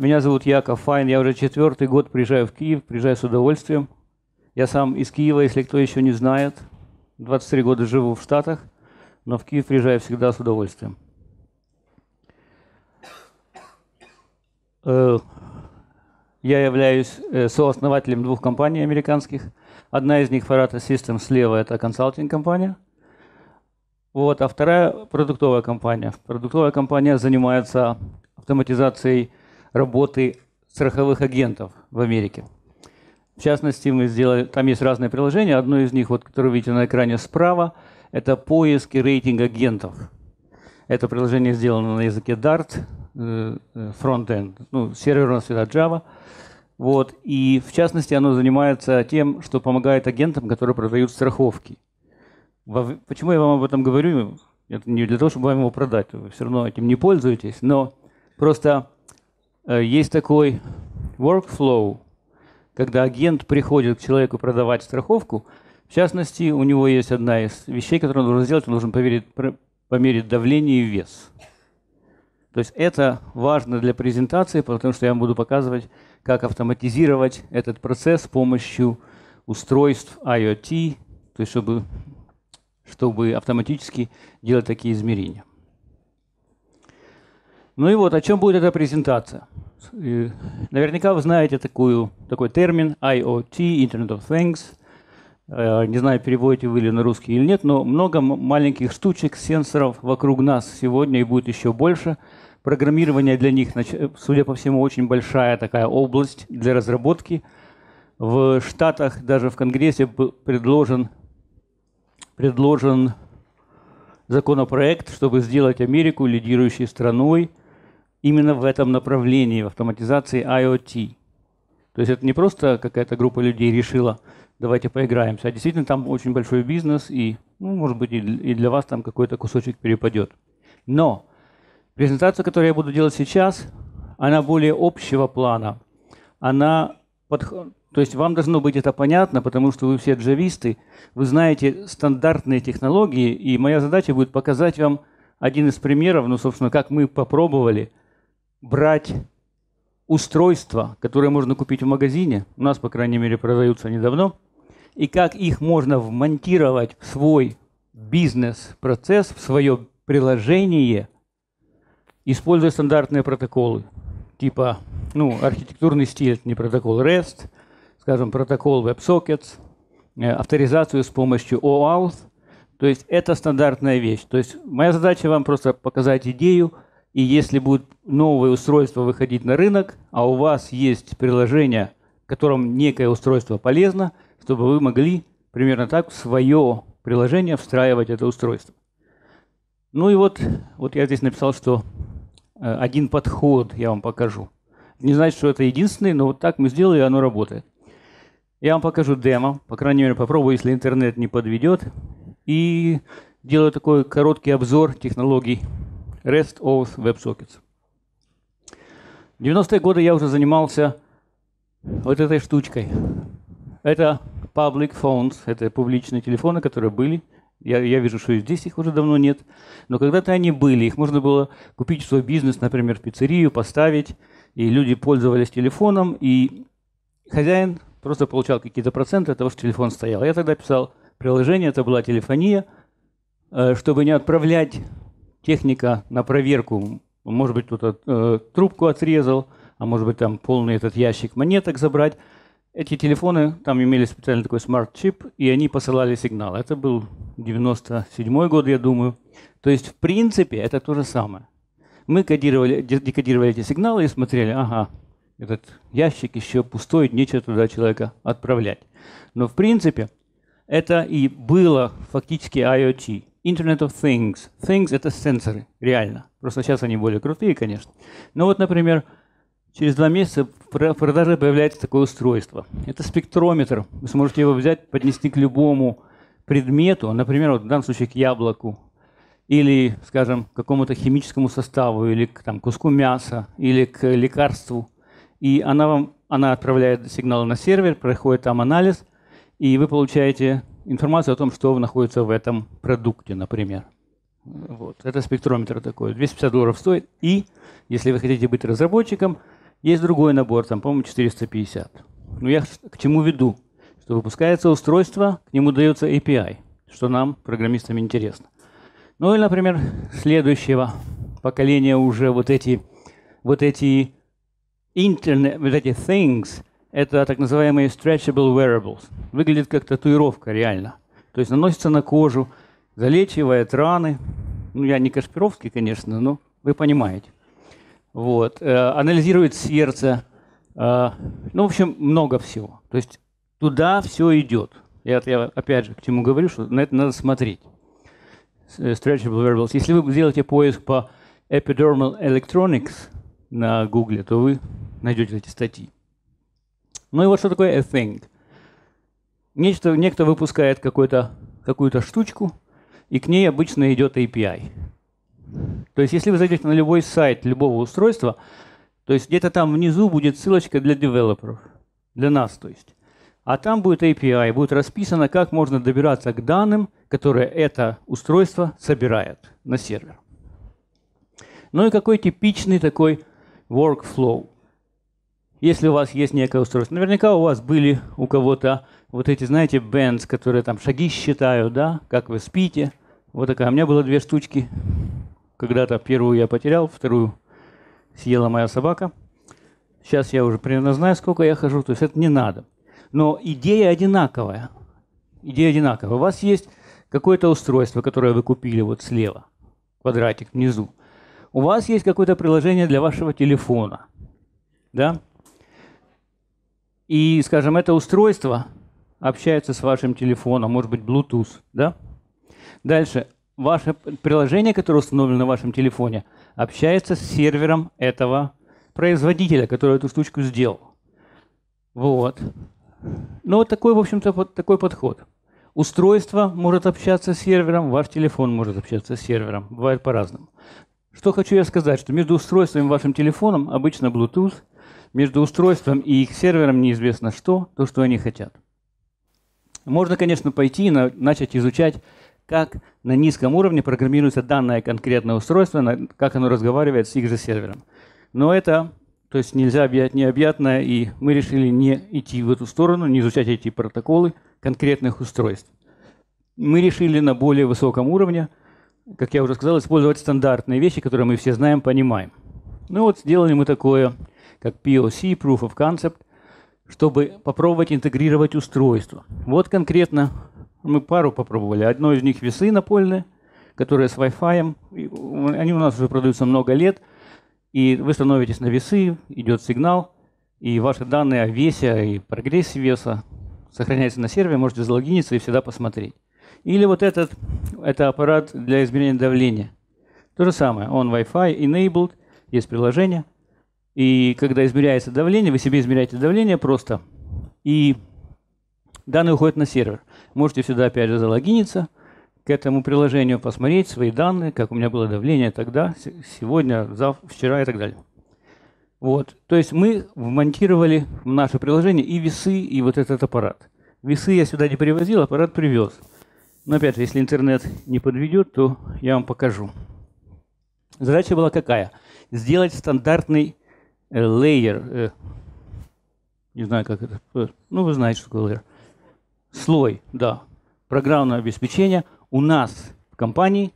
Меня зовут Яков Файн, я уже 4-й год приезжаю в Киев, приезжаю с удовольствием. Я сам из Киева, если кто еще не знает. 23 года живу в Штатах, но в Киев приезжаю всегда с удовольствием. Я являюсь сооснователем 2 компаний американских. Одна из них Farata Systems слева, это консалтинг-компания. Вот, а вторая продуктовая компания. Продуктовая компания занимается автоматизацией работы страховых агентов в Америке. В частности, мы сделали, там есть разные приложения. Одно из них, вот, которое вы видите на экране справа, это поиск и рейтинг агентов. Это приложение сделано на языке Dart, фронт-энд, ну, сервер у нас всегда Java. Вот, и в частности, оно занимается тем, что помогает агентам, которые продают страховки. Почему я вам об этом говорю? Это не для того, чтобы вам его продать, вы все равно этим не пользуетесь, но просто есть такой workflow, когда агент приходит к человеку продавать страховку. В частности, у него есть одна из вещей, которую он должен сделать, он должен померить давление и вес. То есть это важно для презентации, потому что я вам буду показывать, как автоматизировать этот процесс с помощью устройств IoT, то есть чтобы автоматически делать такие измерения. Ну и вот, о чем будет эта презентация. Наверняка вы знаете такой термин IoT, Internet of Things. Не знаю, переводите вы ли на русский или нет, но много маленьких штучек, сенсоров вокруг нас сегодня и будет еще больше. Программирование для них, судя по всему, очень большая такая область для разработки. В Штатах, даже в Конгрессе предложен законопроект, чтобы сделать Америку лидирующей страной именно в этом направлении, в автоматизации IoT. То есть это не просто какая-то группа людей решила, давайте поиграемся, а действительно там очень большой бизнес, и, ну, может быть, и для вас там какой-то кусочек перепадет. Но презентацию, которую я буду делать сейчас, она более общего плана. То есть вам должно быть это понятно, потому что вы все джависты, вы знаете стандартные технологии, и моя задача будет показать вам один из примеров, ну, собственно, как мы попробовали брать устройства, которые можно купить в магазине, у нас, по крайней мере, продаются недавно, и как их можно вмонтировать в свой бизнес-процесс, в свое приложение, используя стандартные протоколы, типа, ну, архитектурный стиль, это не протокол REST, скажем, протокол WebSockets, авторизацию с помощью OAuth. То есть это стандартная вещь. То есть моя задача вам просто показать идею, и если будет новое устройство выходить на рынок, а у вас есть приложение, в котором некое устройство полезно, чтобы вы могли примерно так в свое приложение встраивать это устройство. Ну и вот я здесь написал, что один подход я вам покажу. Не значит, что это единственный, но вот так мы сделали, и оно работает. Я вам покажу демо, по крайней мере попробую, если интернет не подведет. И делаю такой короткий обзор технологий REST, OAuth, WebSockets. В 90-е годы я уже занимался вот этой штучкой. Это public phones, это публичные телефоны, которые были. Я вижу, что и здесь их уже давно нет. Но когда-то они были, их можно было купить в свой бизнес, например, в пиццерию, поставить. И люди пользовались телефоном, и хозяин просто получал какие-то проценты от того, что телефон стоял. Я тогда писал приложение, это была телефония, чтобы не отправлять техника на проверку. Может быть, кто-то трубку отрезал, а может быть, там полный этот ящик монеток забрать. Эти телефоны, там имели специальный такой смарт-чип, и они посылали сигнал. Это был 97-й год, я думаю. То есть, в принципе, это то же самое. Мы декодировали эти сигналы и смотрели, ага, этот ящик еще пустой, нечего туда человека отправлять. Но в принципе это и было фактически IoT, Internet of Things. Things — это сенсоры, реально. Просто сейчас они более крутые, конечно. Но вот, например, через 2 месяца в продаже появляется такое устройство. Это спектрометр. Вы сможете его взять, поднести к любому предмету, например, вот в данном случае к яблоку, или, скажем, к какому-то химическому составу, или к там, куску мяса, или к лекарству. И она отправляет сигналы на сервер, проходит там анализ, и вы получаете информацию о том, что находится в этом продукте, например. Вот. Это спектрометр такой, $250 стоит. И если вы хотите быть разработчиком, Есть другой набор, там, по-моему, 450. Но я к чему веду? Что выпускается устройство, к нему дается API, что нам, программистам, интересно. Ну или, например, следующего поколения уже вот эти Internet of Things, это так называемые stretchable wearables. Выглядит как татуировка реально. То есть наносится на кожу, залечивает раны. Ну, я не Кашпировский, конечно, но вы понимаете. Вот. Анализирует сердце. Ну, в общем, много всего. То есть туда все идет. Я опять же к чему говорю, что на это надо смотреть. Stretchable wearables. Если вы сделаете поиск по epidermal electronics на Google, то вы найдете эти статьи. Ну и вот что такое a thing. Некто выпускает какую-то штучку, и к ней обычно идет API. То есть если вы зайдете на любой сайт любого устройства, то есть где-то там внизу будет ссылочка для девелоперов, для нас, то есть. А там будет API, будет расписано, как можно добираться к данным, которые это устройство собирает на сервер. Ну и какой типичный такой workflow. Если у вас есть некое устройство, наверняка у вас были у кого-то вот эти, знаете, bands, которые там шаги считают, да, как вы спите. Вот такая. У меня было две штучки. Когда-то первую я потерял, вторую съела моя собака. Сейчас я уже примерно знаю, сколько я хожу, то есть это не надо. Но идея одинаковая. Идея одинаковая. У вас есть какое-то устройство, которое вы купили вот слева, квадратик внизу. У вас есть какое-то приложение для вашего телефона, да? И, скажем, это устройство общается с вашим телефоном, может быть, Bluetooth, да? Дальше. Ваше приложение, которое установлено на вашем телефоне, общается с сервером этого производителя, который эту штучку сделал. Вот. Ну, вот такой, в общем-то, вот такой подход. Устройство может общаться с сервером, ваш телефон может общаться с сервером. Бывает по-разному. Что хочу я сказать, что между устройством и вашим телефоном обычно Bluetooth, между устройством и их сервером неизвестно что, то, что они хотят. Можно, конечно, пойти и начать изучать, как на низком уровне программируется данное конкретное устройство, как оно разговаривает с их же сервером. Но это, то есть нельзя объять необъятное, и мы решили не идти в эту сторону, не изучать эти протоколы конкретных устройств. Мы решили на более высоком уровне, как я уже сказал, использовать стандартные вещи, которые мы все знаем, понимаем. Ну вот сделали мы такое, как POC, Proof of Concept, чтобы попробовать интегрировать устройство. Вот конкретно мы пару попробовали. Одно из них весы напольные, которые с Wi-Fi. Они у нас уже продаются много лет. И вы становитесь на весы, идет сигнал, и ваши данные о весе и прогрессе веса сохраняются на сервере, можете залогиниться и всегда посмотреть. Или вот этот, это аппарат для измерения давления. То же самое, он Wi-Fi enabled, есть приложение. И когда измеряется давление, вы себе измеряете давление просто, и данные уходят на сервер. Можете сюда опять же залогиниться, к этому приложению посмотреть свои данные, как у меня было давление тогда, сегодня, завтра, вчера и так далее. Вот. То есть мы вмонтировали в наше приложение и весы, и вот этот аппарат. Весы я сюда не привозил, аппарат привез. Но опять же, если интернет не подведет, то я вам покажу. Задача была какая? Сделать стандартный layer. Не знаю, как это. Ну, вы знаете, что такое layer. Слой, да. Программное обеспечение у нас в компании,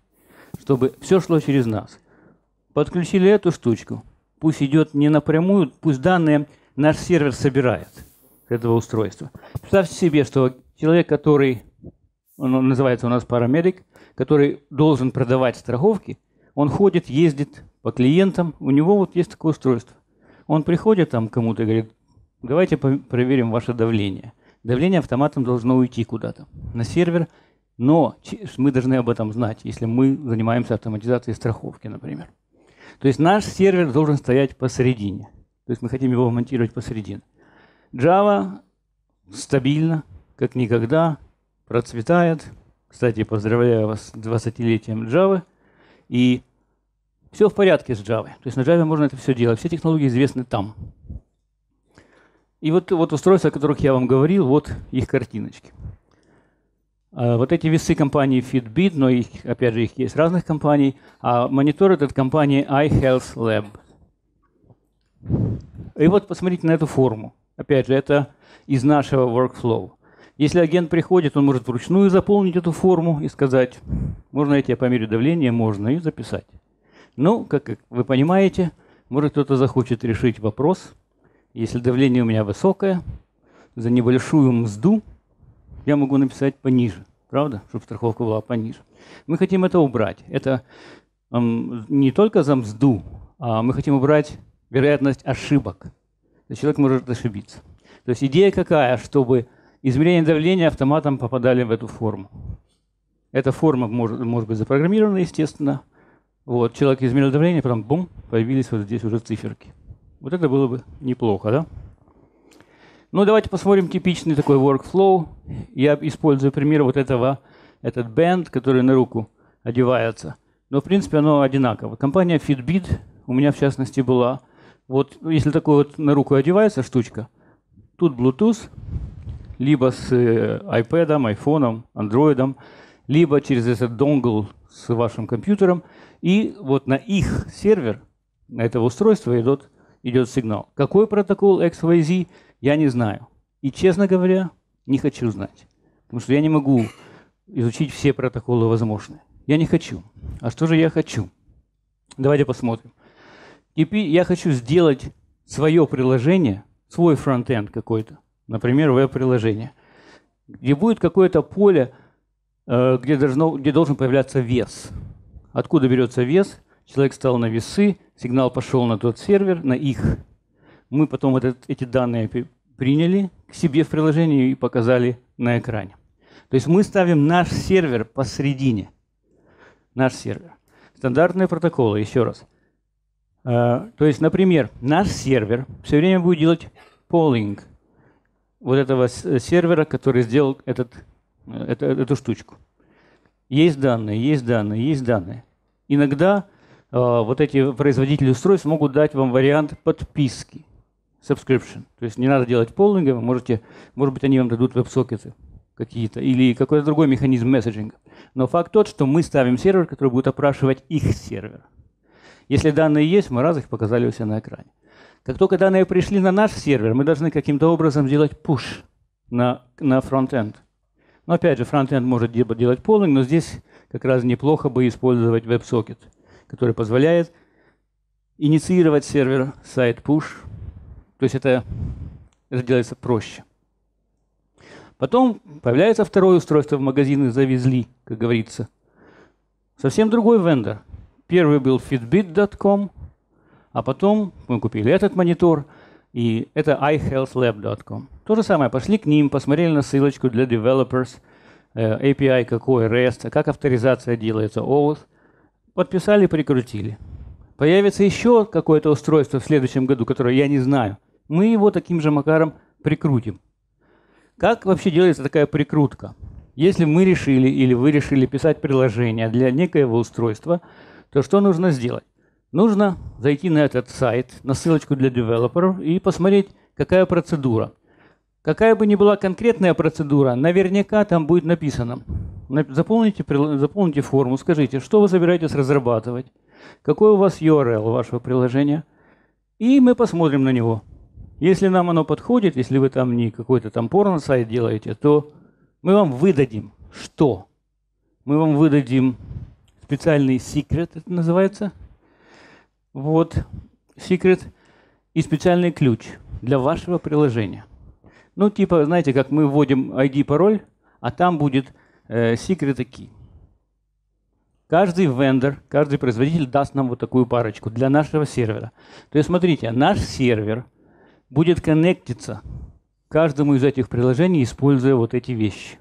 чтобы все шло через нас. Подключили эту штучку. Пусть идет не напрямую, пусть данные наш сервер собирает с этого устройства. Представьте себе, что человек, который, он называется у нас парамедик, который должен продавать страховки, он ходит, ездит по клиентам, у него вот есть такое устройство. Он приходит там кому-то и говорит, давайте проверим ваше давление. Давление автоматом должно уйти куда-то на сервер, но мы должны об этом знать, если мы занимаемся автоматизацией страховки, например. То есть наш сервер должен стоять посередине. То есть мы хотим его монтировать посередине. Java стабильно, как никогда, процветает. Кстати, поздравляю вас с 20-летием Java. И все в порядке с Java. То есть на Java можно это все делать. Все технологии известны там. И вот устройства, о которых я вам говорил, вот их картиночки. Вот эти весы компании Fitbit, но их, опять же, их есть разных компаний, а монитор этот компании iHealth Lab. И вот посмотрите на эту форму. Опять же, это из нашего workflow. Если агент приходит, он может вручную заполнить эту форму и сказать, можно я тебя померю давление, можно, и записать. Но, как вы понимаете, может кто-то захочет решить вопрос, если давление у меня высокое, за небольшую мзду я могу написать пониже, правда, чтобы страховка была пониже. Мы хотим это убрать. Это не только за мзду, а мы хотим убрать вероятность ошибок. Человек может ошибиться. То есть идея какая, чтобы измерение давления автоматом попадали в эту форму. Эта форма может быть запрограммирована, естественно. Вот, человек измерил давление, потом бум, появились вот здесь уже циферки. Вот это было бы неплохо, да? Ну, давайте посмотрим типичный такой workflow. Я использую пример вот этого, этот бенд, который на руку одевается. Но, в принципе, оно одинаково. Компания Fitbit у меня, в частности, была. Вот, если такой вот на руку одевается штучка, тут Bluetooth, либо с iPad'ом, iPhone'ом, Android'ом, либо через этот донгл с вашим компьютером, и вот на их сервер, на это устройство идет сигнал. Какой протокол XYZ, я не знаю. И, честно говоря, не хочу знать. Потому что я не могу изучить все протоколы возможные. Я не хочу. А что же я хочу? Давайте посмотрим. Теперь я хочу сделать свое приложение, свой фронтенд какой-то, например, веб-приложение, где будет какое-то поле, где должен появляться вес. Откуда берется вес? Человек стал на весы, сигнал пошел на тот сервер, на их. Мы потом эти данные приняли к себе в приложение и показали на экране. То есть мы ставим наш сервер посредине. Наш сервер. Стандартные протоколы, еще раз. То есть, например, наш сервер все время будет делать полинг вот этого сервера, который сделал эту штучку. Есть данные, есть данные, есть данные. Иногда вот эти производители устройств могут дать вам вариант подписки, subscription. То есть не надо делать полинга, вы можете, может быть, они вам дадут веб-сокеты какие-то или какой-то другой механизм месседжинга. Но факт тот, что мы ставим сервер, который будет опрашивать их сервер. Если данные есть, мы раз их показали у себя на экране. Как только данные пришли на наш сервер, мы должны каким-то образом сделать пуш на фронт-энд. Но опять же, фронт-энд может делать полинг, но здесь как раз неплохо бы использовать WebSocket, который позволяет инициировать сервер сайт push. То есть это делается проще. Потом появляется второе устройство, в магазины завезли, как говорится. Совсем другой вендор. Первый был fitbit.com, а потом мы купили этот монитор, и это iHealthLab.com. То же самое, пошли к ним, посмотрели на ссылочку для developers, API какой, REST, как авторизация делается, OAuth, подписали, прикрутили. Появится еще какое-то устройство в следующем году, которое я не знаю, мы его таким же макаром прикрутим. Как вообще делается такая прикрутка? Если мы решили или вы решили писать приложение для некоего устройства, то что нужно сделать? Нужно зайти на этот сайт, на ссылочку для девелоперов и посмотреть, какая процедура. Какая бы ни была конкретная процедура, наверняка там будет написано. Заполните форму, скажите, что вы собираетесь разрабатывать, какой у вас URL вашего приложения, и мы посмотрим на него. Если нам оно подходит, если вы там не какой-то там порно-сайт делаете, то мы вам выдадим что? Мы вам выдадим... специальный секрет, это называется. Вот, секрет и специальный ключ для вашего приложения. Ну, типа, знаете, как мы вводим ID, пароль, а там будет секрет и key. Каждый вендор, каждый производитель даст нам вот такую парочку для нашего сервера. То есть, смотрите, наш сервер будет коннектиться к каждому из этих приложений, используя вот эти вещи.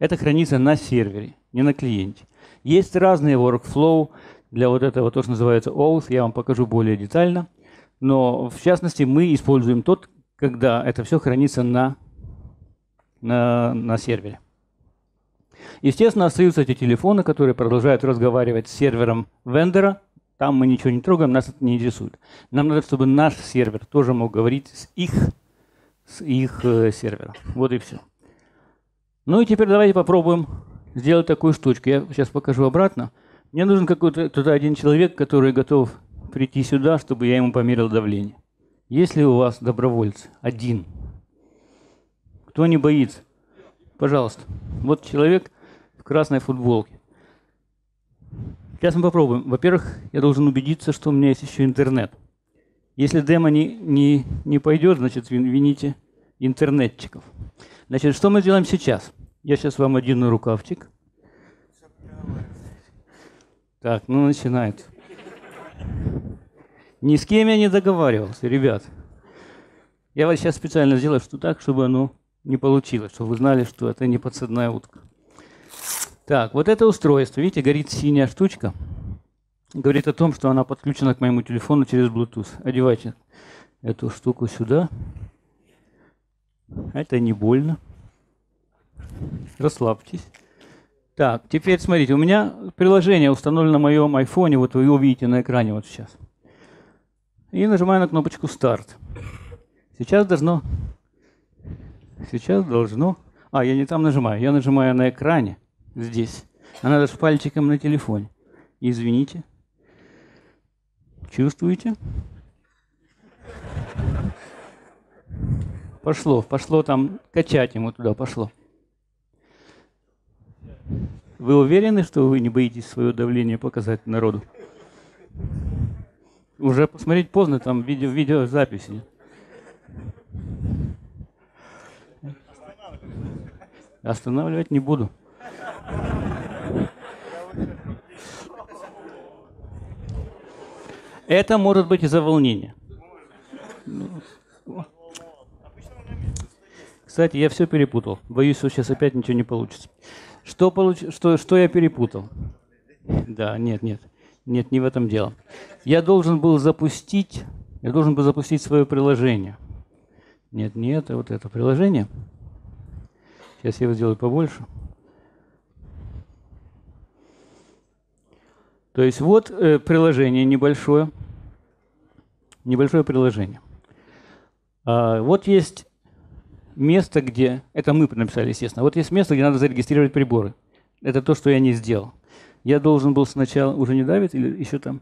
Это хранится на сервере, не на клиенте. Есть разные workflow для вот этого, то, что называется OAuth, я вам покажу более детально. Но, в частности, мы используем тот, когда это все хранится на сервере. Естественно, остаются эти телефоны, которые продолжают разговаривать с сервером вендора. Там мы ничего не трогаем, нас это не интересует. Нам надо, чтобы наш сервер тоже мог говорить с их сервера. Вот и все. Ну и теперь давайте попробуем сделать такую штучку. Я сейчас покажу обратно. Мне нужен какой-то один человек, который готов прийти сюда, чтобы я ему померил давление. Если у вас добровольцы, один, кто не боится, пожалуйста, вот человек в красной футболке. Сейчас мы попробуем. Во-первых, я должен убедиться, что у меня есть еще интернет. Если демо не пойдет, значит, вините интернетчиков. Значит, что мы делаем сейчас? Я сейчас вам одену рукавчик. Так, ну начинается. Ни с кем я не договаривался, ребят. Я вас сейчас специально сделаю так, чтобы оно не получилось, чтобы вы знали, что это не подсадная утка. Так, вот это устройство, видите, горит синяя штучка. Говорит о том, что она подключена к моему телефону через Bluetooth. Одевайте эту штуку сюда. Это не больно. Расслабьтесь. Так, теперь смотрите, у меня приложение установлено на моем айфоне, вот вы его видите на экране вот сейчас. И нажимаю на кнопочку «Старт». Сейчас должно... А, я не там нажимаю, я нажимаю на экране, здесь. А надо с пальчиком на телефоне. Извините. Чувствуете? Пошло там, качать ему туда, пошло. Вы уверены, что вы не боитесь свое давление показать народу? Уже посмотреть поздно, там видеозаписи. Останавливать не буду. Это может быть из-за волнения. Кстати, я все перепутал. Боюсь, что сейчас опять ничего не получится. Что я перепутал? Да, нет, не в этом дело. Я должен был запустить свое приложение. Нет, не это, вот это приложение. Сейчас я его сделаю побольше. То есть вот приложение небольшое. Небольшое приложение. Вот есть место, где... Это мы написали, естественно. Вот есть место, где надо зарегистрировать приборы. Это то, что я не сделал. Я должен был сначала... Уже не давит или еще там?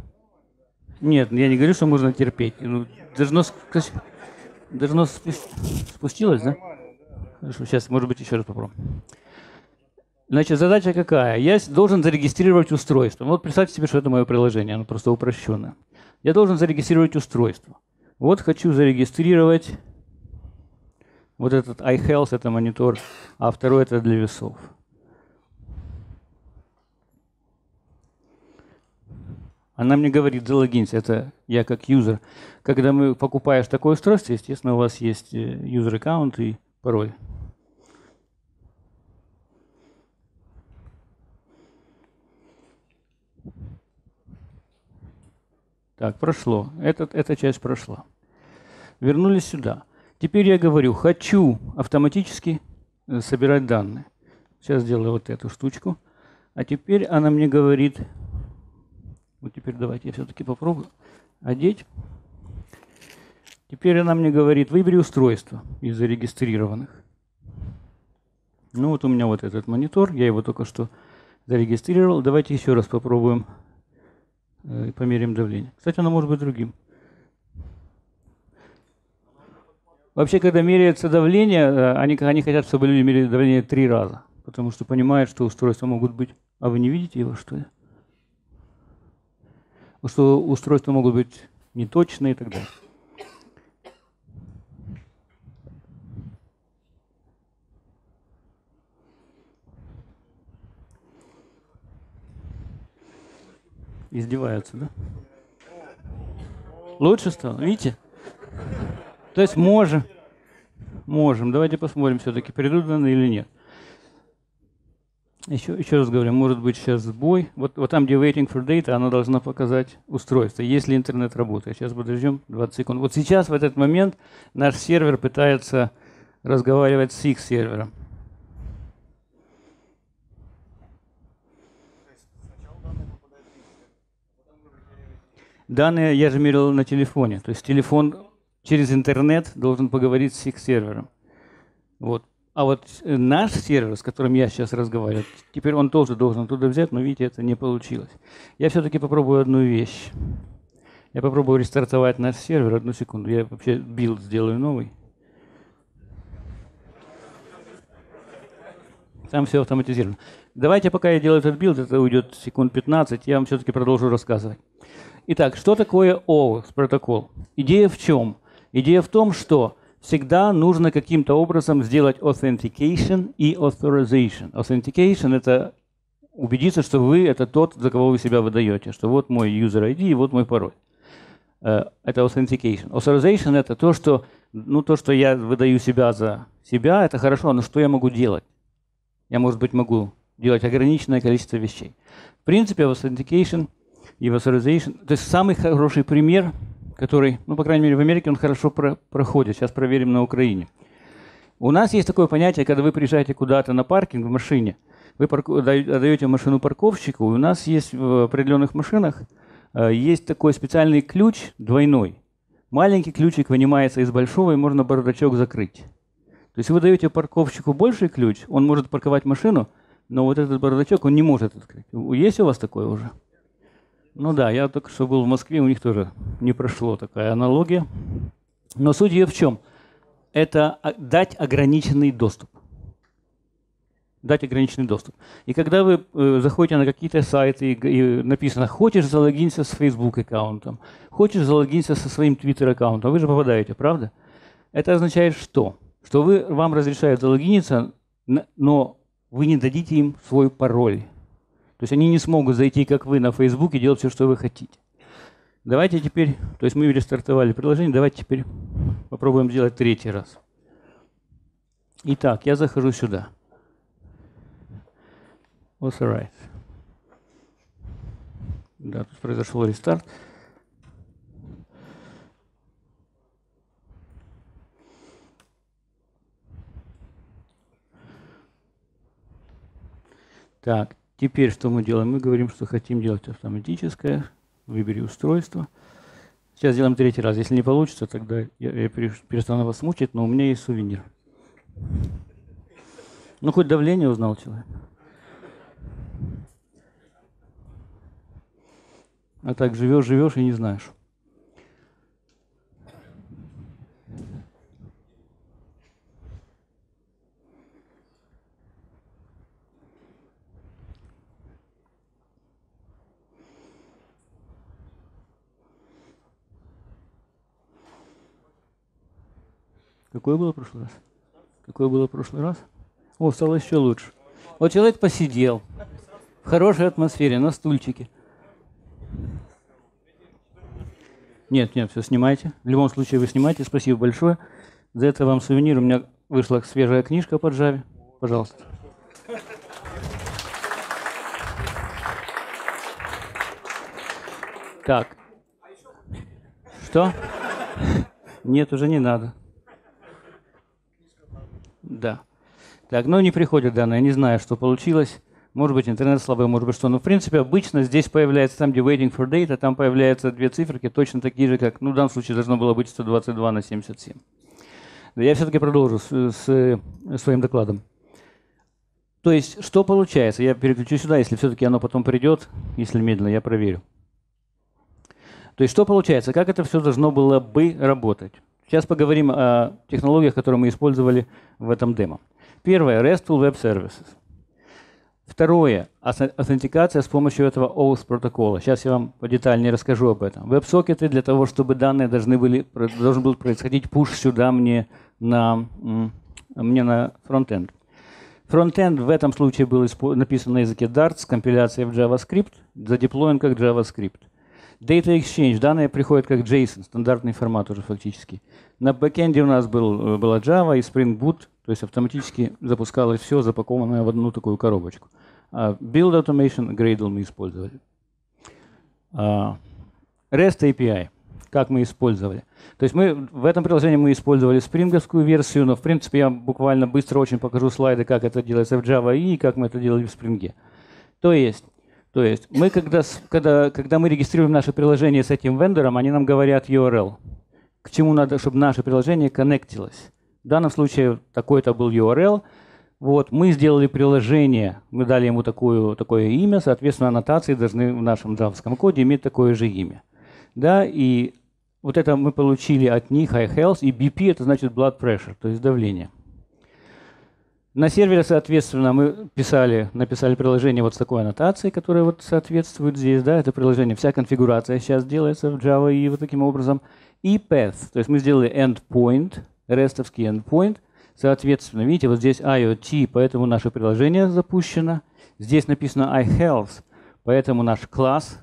Нет, я не говорю, что можно терпеть. Должно спустилось, да? Хорошо, сейчас, может быть, еще раз попробуем. Значит, задача какая? Я должен зарегистрировать устройство. Вот представьте себе, что это мое приложение, оно просто упрощенное. Я должен зарегистрировать устройство. Вот хочу зарегистрировать вот этот iHealth, это монитор, а второй это для весов. Она мне говорит, залогинься, это я как юзер. Когда покупаешь такое устройство, естественно, у вас есть юзер-аккаунт и пароль. Так, прошло. Эта часть прошла. Вернулись сюда. Теперь я говорю, хочу автоматически собирать данные. Сейчас сделаю вот эту штучку. А теперь она мне говорит... Вот теперь давайте я все-таки попробую одеть. Теперь она мне говорит, выбери устройство из зарегистрированных. Ну вот у меня вот этот монитор, я его только что зарегистрировал. Давайте еще раз попробуем и померяем давление. Кстати, оно может быть другим. Вообще, когда меряется давление, они хотят, чтобы люди меряли давление 3 раза, потому что понимают, что устройства могут быть... А вы не видите его, что ли? Что устройства могут быть неточные и так далее. Издеваются, да? Лучше стало, видите? То есть можем. Давайте посмотрим, все-таки придут данные или нет. Еще раз говорю, может быть сейчас сбой. Вот там, где waiting for data, она должна показать устройство, если интернет работает. Сейчас подождем 20 секунд. Вот сейчас, в этот момент, наш сервер пытается разговаривать с их сервером. Данные я же мерил на телефоне. То есть телефон через интернет должен поговорить с их сервером. Вот. А вот наш сервер, с которым я сейчас разговариваю, теперь он тоже должен туда взять, но, видите, это не получилось. Я все-таки попробую одну вещь. Я попробую рестартовать наш сервер. Одну секунду. Я вообще билд сделаю новый. Там все автоматизировано. Давайте, пока я делаю этот билд, это уйдет секунд 15, я вам все-таки продолжу рассказывать. Итак, что такое OAuth протокол? Идея в чем? Идея в том, что всегда нужно каким-то образом сделать authentication и authorization. Authentication — это убедиться, что вы — это тот, за кого вы себя выдаете, что вот мой user ID и вот мой пароль. Это authentication. Authorization — это то, что, ну, то, что я выдаю себя за себя, это хорошо, но что я могу делать? Я, может быть, могу делать ограниченное количество вещей. В принципе, в authentication и в authorization, то есть самый хороший пример, который, ну, по крайней мере, в Америке он хорошо проходит. Сейчас проверим на Украине. У нас есть такое понятие, когда вы приезжаете куда-то на паркинг в машине, вы отдаете машину парковщику, и у нас есть в определенных машинах есть такой специальный ключ двойной. Маленький ключик вынимается из большого, и можно бардачок закрыть. То есть вы даете парковщику больший ключ, он может парковать машину, но вот этот бардачок он не может открыть. Есть у вас такое уже? Ну да, я только что был в Москве, у них тоже не прошло такая аналогия. Но суть ее в чем? Это дать ограниченный доступ. Дать ограниченный доступ. И когда вы заходите на какие-то сайты, и написано, хочешь залогиниться с Facebook аккаунтом, хочешь залогиниться со своим Twitter аккаунтом, вы же попадаете, правда? Это означает что? Что вам разрешают залогиниться, но вы не дадите им свой пароль. То есть они не смогут зайти, как вы, на Facebook и делать все, что вы хотите. Давайте теперь, то есть мы рестартовали приложение, давайте теперь попробуем сделать третий раз. Итак, я захожу сюда. Authorize. Да, тут произошел рестарт. Так, теперь что мы делаем? Мы говорим, что хотим делать автоматическое. Выбери устройство. Сейчас сделаем третий раз. Если не получится, тогда я перестану вас мучить, но у меня есть сувенир. Ну, хоть давление узнал человек. А так живешь, живешь и не знаешь. Какое было в прошлый раз? Какое было в прошлый раз? О, стало еще лучше. Вот человек посидел в хорошей атмосфере, на стульчике. Нет, нет, все снимайте. В любом случае вы снимаете. Спасибо большое. За это вам сувенир. У меня вышла свежая книжка по Java. Пожалуйста. Так. Что? Нет, уже не надо. Да. Так, но не приходят данные, я не знаю, что получилось. Может быть, интернет слабый, может быть, что. Но, в принципе, обычно здесь появляется, там, где waiting for data, там появляются две циферки, точно такие же, как, ну, в данном случае должно было быть 122 на 77. Но я все-таки продолжу с своим докладом. То есть, что получается? Я переключу сюда, если все-таки оно потом придет, если медленно, я проверю. То есть, что получается? Как это все должно было бы работать? Сейчас поговорим о технологиях, которые мы использовали в этом демо. Первое – RESTful Web Services. Второе – аутентикация с помощью этого OAuth протокола. Сейчас я вам подетальнее расскажу об этом. WebSockets для того, чтобы данные должен был происходить пуш сюда мне на фронтенд. Фронтенд в этом случае был написан на языке Dart с компиляцией в JavaScript, задеплоен как JavaScript. Data Exchange, данные приходят как JSON, стандартный формат уже фактически. На бэкенде у нас была Java и Spring Boot, то есть автоматически запускалось все, запакованное в одну такую коробочку. Build Automation, Gradle мы использовали. REST API, как мы использовали. То есть в этом приложении мы использовали спринговскую версию, но в принципе я буквально быстро очень покажу слайды, как это делается в Java и как мы это делали в Spring. То есть мы, когда мы регистрируем наше приложение с этим вендором, они нам говорят URL, к чему надо, чтобы наше приложение коннектилось. В данном случае такой-то был URL. Вот, мы сделали приложение, мы дали ему такое имя, соответственно, аннотации должны в нашем джавском коде иметь такое же имя. да, и вот это мы получили от них, iHealth, и BP, это значит blood pressure, то есть давление. На сервере, соответственно, мы написали приложение вот с такой аннотацией, которая вот соответствует здесь, да, это приложение, вся конфигурация сейчас делается в Java и вот таким образом. И path, то есть мы сделали endpoint, рестовский endpoint, соответственно, видите, вот здесь IoT, поэтому наше приложение запущено, здесь написано iHealth, поэтому наш класс,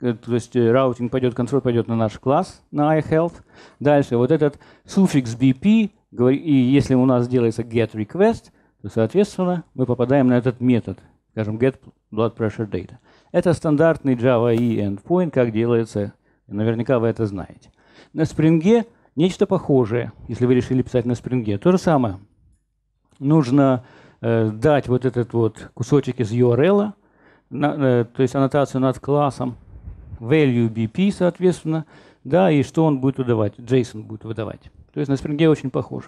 то есть раутинг пойдет, контроль пойдет на наш класс, на iHealth. Дальше вот этот суффикс BP, и если у нас делается getRequest, то, соответственно, мы попадаем на этот метод, скажем, getBloodPressureData. Это стандартный Java EE endpoint, как делается, наверняка вы это знаете. На Spring нечто похожее, если вы решили писать на Spring. То же самое. Нужно дать вот этот вот кусочек из URL, то есть аннотацию над классом, value BP, соответственно, да, и что он будет выдавать, JSON будет выдавать. То есть на Spring очень похоже.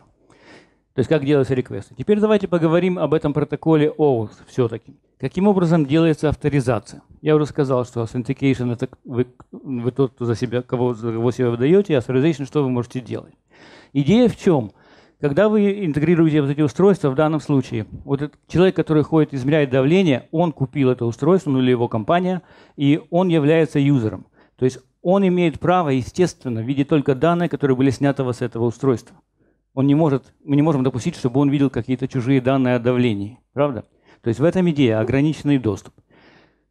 То есть как делаются реквесты. Теперь давайте поговорим об этом протоколе OAuth все-таки. Каким образом делается авторизация? Я уже сказал, что authentication — это вы тот, кто за кого себя выдаете, а authorization — что вы можете делать. Идея в чем? Когда вы интегрируете вот эти устройства, в данном случае, вот этот человек, который ходит измеряет давление, он купил это устройство, ну или его компания, и он является юзером. То есть он имеет право, естественно, видеть только данные, которые были сняты с этого устройства. Он не может, мы не можем допустить, чтобы он видел какие-то чужие данные о давлении. Правда? То есть в этом идея — ограниченный доступ.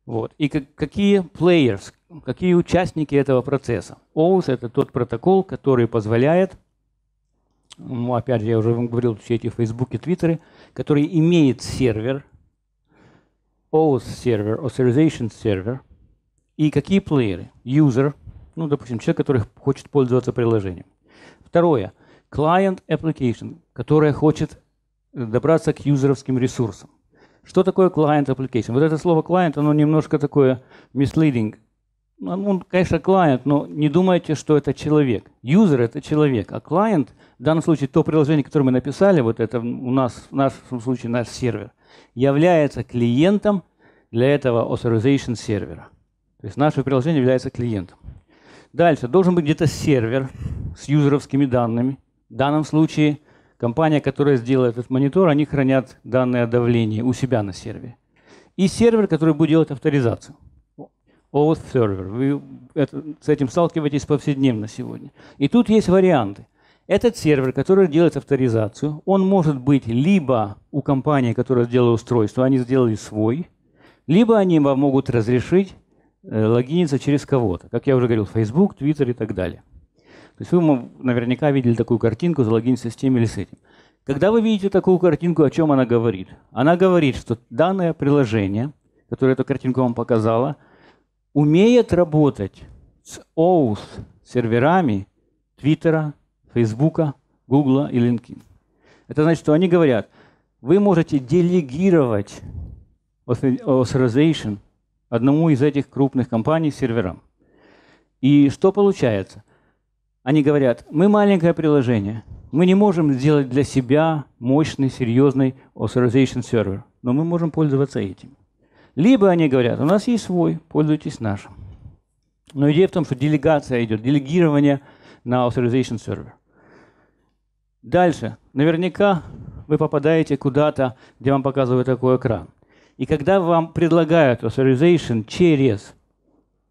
Вот. И какие players, какие участники этого процесса? OAuth — это тот протокол, который позволяет, ну, опять же, я уже вам говорил, все эти Facebook и Twitter, который имеет сервер, OAuth сервер, Authorization сервер, и какие плееры? User, ну, допустим, человек, который хочет пользоваться приложением. Второе. Client application, которая хочет добраться к юзеровским ресурсам. Что такое client application? Вот это слово client, оно немножко такое misleading. Он, конечно, client, но не думайте, что это человек. User — это человек, а client, в данном случае, то приложение, которое мы написали, вот это у нас, в нашем случае, наш сервер, является клиентом для этого authorization сервера. То есть наше приложение является клиентом. Дальше должен быть где-то сервер с юзеровскими данными. В данном случае компания, которая сделала этот монитор, они хранят данные о давлении у себя на сервере. И сервер, который будет делать авторизацию. OAuth сервер. Вы с этим сталкиваетесь повседневно сегодня. И тут есть варианты. Этот сервер, который делает авторизацию, он может быть либо у компании, которая сделала устройство, они сделали свой, либо они вам могут разрешить логиниться через кого-то. Как я уже говорил, Facebook, Twitter и так далее. То есть вы наверняка видели такую картинку, залогиниться с тем или с этим. Когда вы видите такую картинку, о чем она говорит? Она говорит, что данное приложение, которое эту картинку вам показало, умеет работать с OAuth серверами Twitter, Facebook, Google и LinkedIn. Это значит, что они говорят, вы можете делегировать authorization одному из этих крупных компаний серверам. И что получается? Они говорят, мы маленькое приложение, мы не можем сделать для себя мощный, серьезный authorization сервер, но мы можем пользоваться этим. Либо они говорят, у нас есть свой, пользуйтесь нашим. Но идея в том, что делегация идет, делегирование на authorization сервер. Дальше. Наверняка вы попадаете куда-то, где вам показывают такой экран. И когда вам предлагают authorization через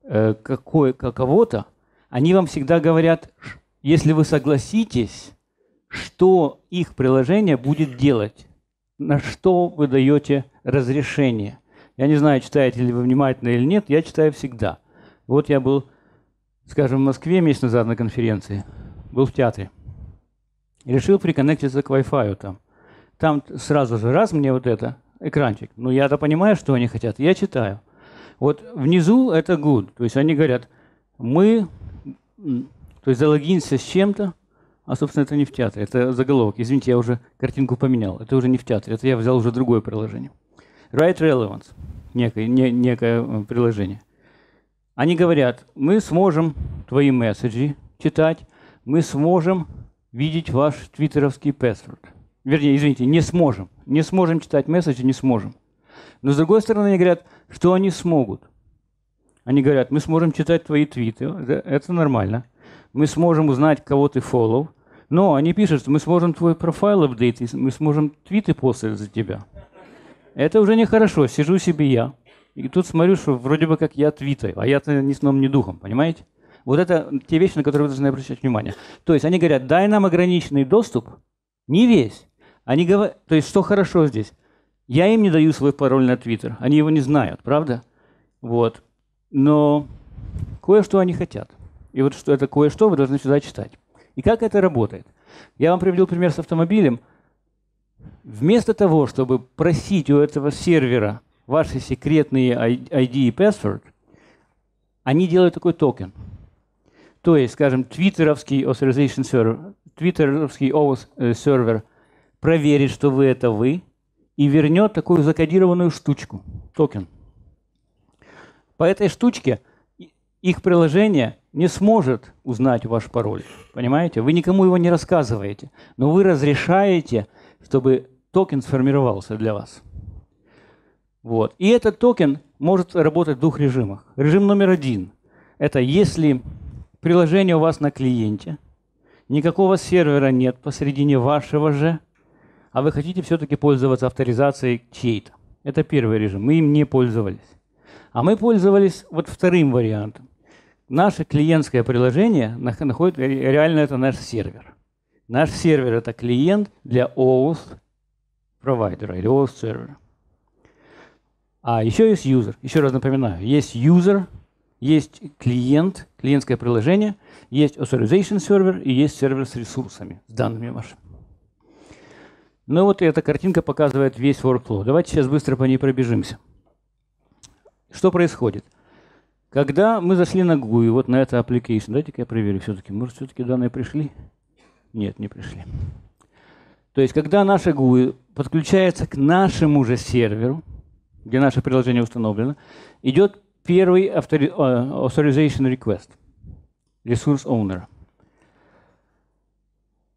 какого-то, они вам всегда говорят, если вы согласитесь, что их приложение будет делать, на что вы даете разрешение. Я не знаю, читаете ли вы внимательно или нет, я читаю всегда. Вот я был, скажем, в Москве месяц назад на конференции, был в театре. И решил приконнектиться к Wi-Fi там. Там сразу же раз мне вот это, экранчик. Ну я-то понимаю, что они хотят, я читаю. Вот внизу это good, то есть они говорят, мы... То есть залогинься с чем-то, а, собственно, это не в театре, это заголовок. Извините, я уже картинку поменял, это уже не в театре, это я взял уже другое приложение. Right relevance, некое приложение. Они говорят, мы сможем твои месседжи читать, мы сможем видеть ваш твиттеровский password. Вернее, извините, не сможем. Не сможем читать месседжи, не сможем. Но, с другой стороны, они говорят, что они смогут. Они говорят, мы сможем читать твои твиты, это нормально. Мы сможем узнать, кого ты follow. Но они пишут, что мы сможем твой профайл апдейтить, мы сможем твиты постать за тебя. Это уже нехорошо. Сижу себе я, и тут смотрю, что вроде бы как я твитаю, а я-то ни сном, ни духом, понимаете? Вот это те вещи, на которые вы должны обращать внимание. То есть они говорят, дай нам ограниченный доступ, не весь. Они говорят, то есть что хорошо здесь? Я им не даю свой пароль на Twitter, они его не знают, правда? Вот. Но кое-что они хотят. И вот что это кое-что вы должны сюда читать. И как это работает? Я вам приведу пример с автомобилем. Вместо того, чтобы просить у этого сервера ваши секретные ID и password, они делают такой токен. То есть, скажем, твиттеровский authorization server, твиттеровский OAuth server проверит, что вы это вы, и вернет такую закодированную штучку, токен. По этой штучке их приложение не сможет узнать ваш пароль. Понимаете? Вы никому его не рассказываете, но вы разрешаете, чтобы токен сформировался для вас. Вот. И этот токен может работать в двух режимах. Режим номер один – это если приложение у вас на клиенте, никакого сервера нет посредине вашего же, а вы хотите все-таки пользоваться авторизацией чьей-то. Это первый режим, мы им не пользовались. А мы пользовались вот вторым вариантом. Наше клиентское приложение находит, реально это наш сервер. Наш сервер – это клиент для OAuth провайдера или OAuth сервера. А еще есть юзер. Еще раз напоминаю, есть юзер, есть клиент, клиентское приложение, есть authorization сервер и есть сервер с ресурсами, с данными вашими. Ну вот эта картинка показывает весь workflow. Давайте сейчас быстро по ней пробежимся. Что происходит? Когда мы зашли на GUI, вот на это application, дайте-ка я проверю все-таки, может все-таки данные пришли? Нет, не пришли. То есть, когда наша GUI подключается к нашему же серверу, где наше приложение установлено, идет первый authorization request, ресурс owner.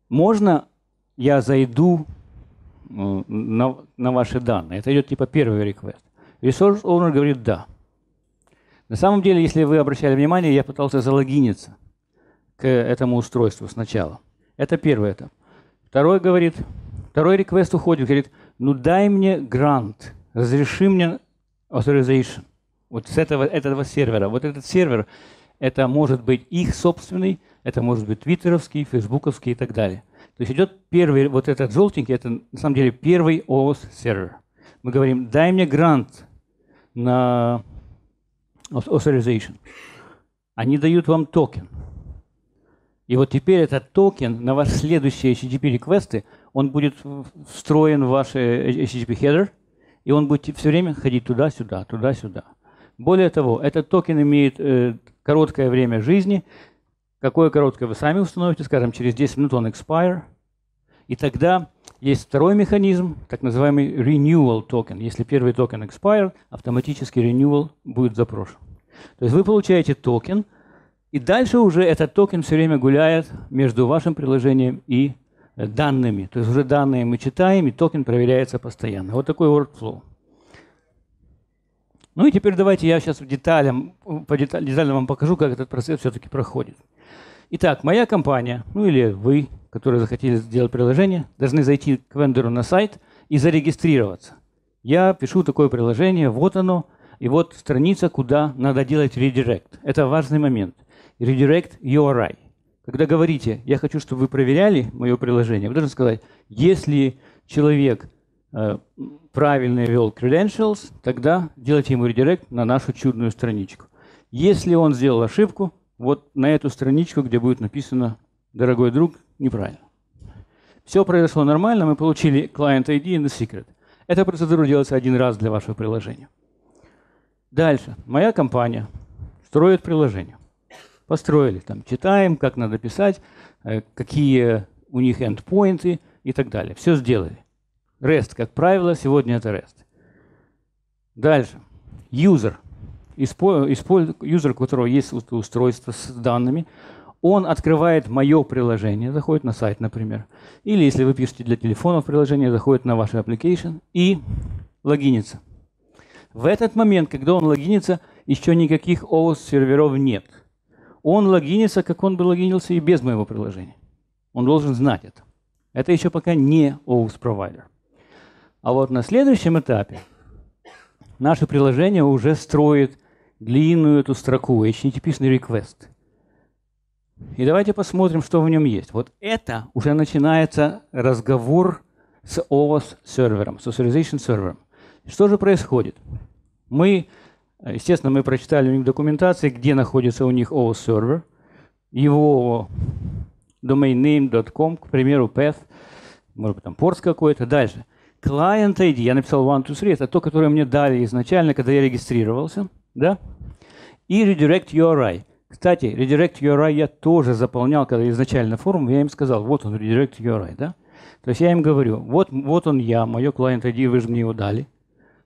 Можно я зайду на ваши данные? Это идет типа первый request. Ресурс owner говорит да. На самом деле, если вы обращали внимание, я пытался залогиниться к этому устройству сначала. Это первый этап. Второй говорит, второй request уходит, говорит, ну дай мне грант, разреши мне authorization. Вот с этого сервера. Вот этот сервер, это может быть их собственный, это может быть твиттеровский, фейсбуковский и так далее. То есть идет первый, вот этот желтенький, это на самом деле первый OAuth сервер. Мы говорим, дай мне грант на authorization. Они дают вам токен. И вот теперь этот токен на ваши следующие HTTP-реквесты, он будет встроен в ваш HTTP-хедер, и он будет все время ходить туда-сюда, туда-сюда. Более того, этот токен имеет короткое время жизни. Какое короткое вы сами установите, скажем, через 10 минут он expire. И тогда есть второй механизм, так называемый renewal токен. Если первый токен expire, автоматически renewal будет запрошен. То есть вы получаете токен, и дальше уже этот токен все время гуляет между вашим приложением и данными. То есть уже данные мы читаем, и токен проверяется постоянно. Вот такой workflow. Ну и теперь давайте я сейчас детально вам покажу, как этот процесс все-таки проходит. Итак, моя компания, ну или вы, которые захотели сделать приложение, должны зайти к вендору на сайт и зарегистрироваться. Я пишу такое приложение, вот оно, и вот страница, куда надо делать редирект. Это важный момент. Redirect URI. Когда говорите, я хочу, чтобы вы проверяли мое приложение, вы должны сказать, если человек правильно ввел credentials, тогда делайте ему редирект на нашу чудную страничку. Если он сделал ошибку, вот на эту страничку, где будет написано «Дорогой друг, неправильно». Все произошло нормально, мы получили client ID и secret. Эта процедура делается один раз для вашего приложения. Дальше. Моя компания строит приложение. Построили. Там читаем, как надо писать, какие у них эндпоинты и так далее. Все сделали. REST, как правило, сегодня это REST. Дальше. Юзер, у которого есть устройство с данными, он открывает мое приложение, заходит на сайт, например. Или, если вы пишете для телефонов приложение, заходит на ваш application и логинится. В этот момент, когда он логинится, еще никаких OAuth серверов нет. Он логинится, как он бы логинился и без моего приложения. Он должен знать это. Это еще пока не OAuth провайдер. А вот на следующем этапе наше приложение уже строит длинную эту строку HTTP-шный request. И давайте посмотрим, что в нем есть. Вот это уже начинается разговор с OAuth сервером, с authorization сервером. Что же происходит? Мы, естественно, мы прочитали у них в документации, где находится у них OAuth сервер, его domain name.com, к примеру, path, может быть, там порт какой-то. Дальше. Client ID, я написал 123, это то, которое мне дали изначально, когда я регистрировался, да? И redirect URI. Кстати, redirect URI я тоже заполнял, когда изначально форум, я им сказал, вот он, redirect URI, да? То есть я им говорю, вот он я, мое client ID, вы же мне его дали.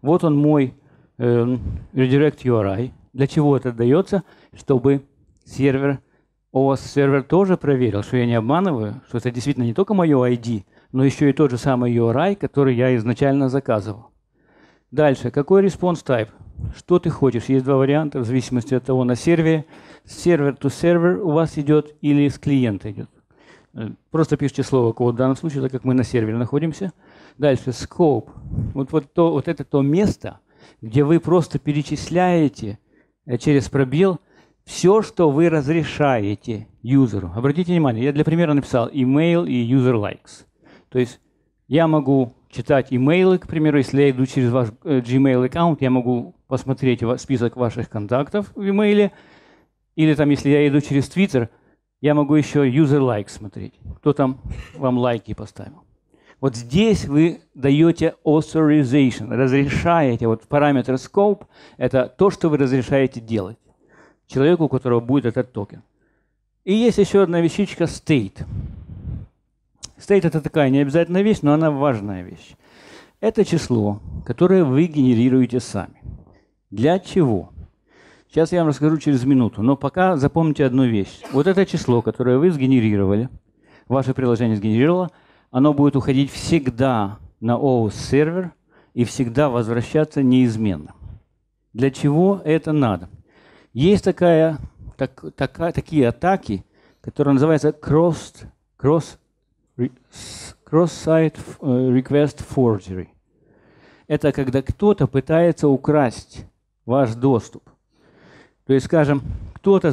Вот он мой redirect URI. Для чего это дается? Чтобы сервер, OAuth сервер тоже проверил, что я не обманываю, что это действительно не только мое ID, но еще и тот же самый URI, который я изначально заказывал. Дальше. Какой response type? Что ты хочешь? Есть два варианта, в зависимости от того, на сервере. Сервер to сервер у вас идет или с клиента идет. Просто пишите слово код в данном случае, так как мы на сервере находимся. Дальше. Scope. Вот это то место, где вы просто перечисляете через пробел все, что вы разрешаете юзеру. Обратите внимание, я для примера написал email и user likes. То есть я могу читать имейлы, к примеру, если я иду через ваш Gmail аккаунт, я могу посмотреть список ваших контактов в имейле, или там, если я иду через Twitter, я могу еще user like смотреть, кто там вам лайки поставил. Вот здесь вы даете authorization, разрешаете, вот параметр scope, это то, что вы разрешаете делать человеку, у которого будет этот токен. И есть еще одна вещичка state. State — это такая необязательная вещь, но она важная вещь. Это число, которое вы генерируете сами. Для чего? Сейчас я вам расскажу через минуту, но пока запомните одну вещь. Вот это число, которое вы сгенерировали, ваше приложение сгенерировало, оно будет уходить всегда на OAuth сервер и всегда возвращаться неизменно. Для чего это надо? Есть такие атаки, которые называются Cross-site request forgery. Это когда кто-то пытается украсть ваш доступ. То есть, скажем, кто-то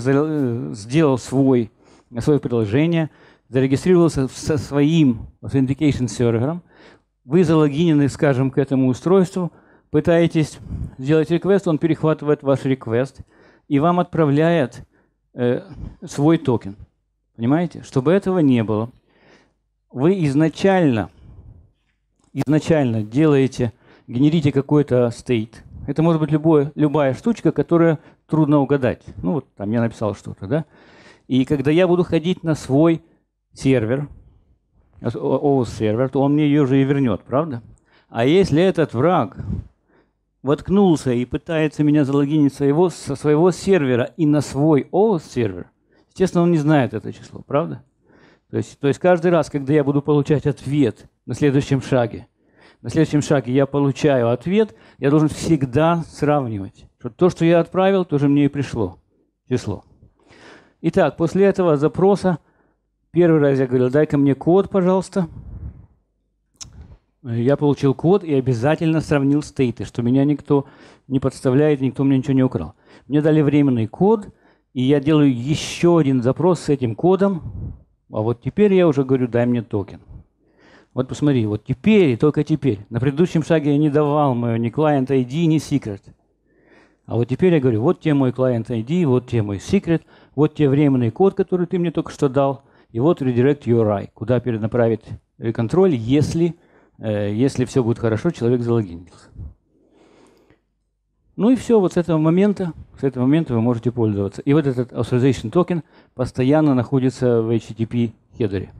сделал свое приложение, зарегистрировался со своим authentication сервером, вы залогинены, скажем, к этому устройству, пытаетесь сделать request, он перехватывает ваш request и вам отправляет свой токен. Понимаете? Чтобы этого не было, вы изначально генерите какой-то state. Это может быть любая штучка, которую трудно угадать. Ну вот там я написал что-то, да? И когда я буду ходить на свой сервер, OAuth сервер, то он мне ее же и вернет, правда? А если этот враг воткнулся и пытается меня залогинить со своего сервера и на свой OAuth сервер, естественно, он не знает это число, правда? То есть каждый раз, когда я буду получать ответ на следующем шаге я получаю ответ, я должен всегда сравнивать. То, что я отправил, тоже мне и пришло число. Итак, после этого запроса, первый раз я говорил, дай-ка мне код, пожалуйста. Я получил код и обязательно сравнил стейты, что меня никто не подставляет, никто мне ничего не украл. Мне дали временный код, и я делаю еще один запрос с этим кодом. А вот теперь я уже говорю, дай мне токен. Вот посмотри, вот теперь и только теперь. На предыдущем шаге я не давал мою ни client ID, ни secret. А вот теперь я говорю, вот тебе мой client ID, вот тебе мой secret, вот тебе временный код, который ты мне только что дал, и вот redirect URI, куда перенаправить контроль, если все будет хорошо, человек залогинился. Ну и все, вот с этого момента вы можете пользоваться. И вот этот authorization токен постоянно находится в HTTP хедере.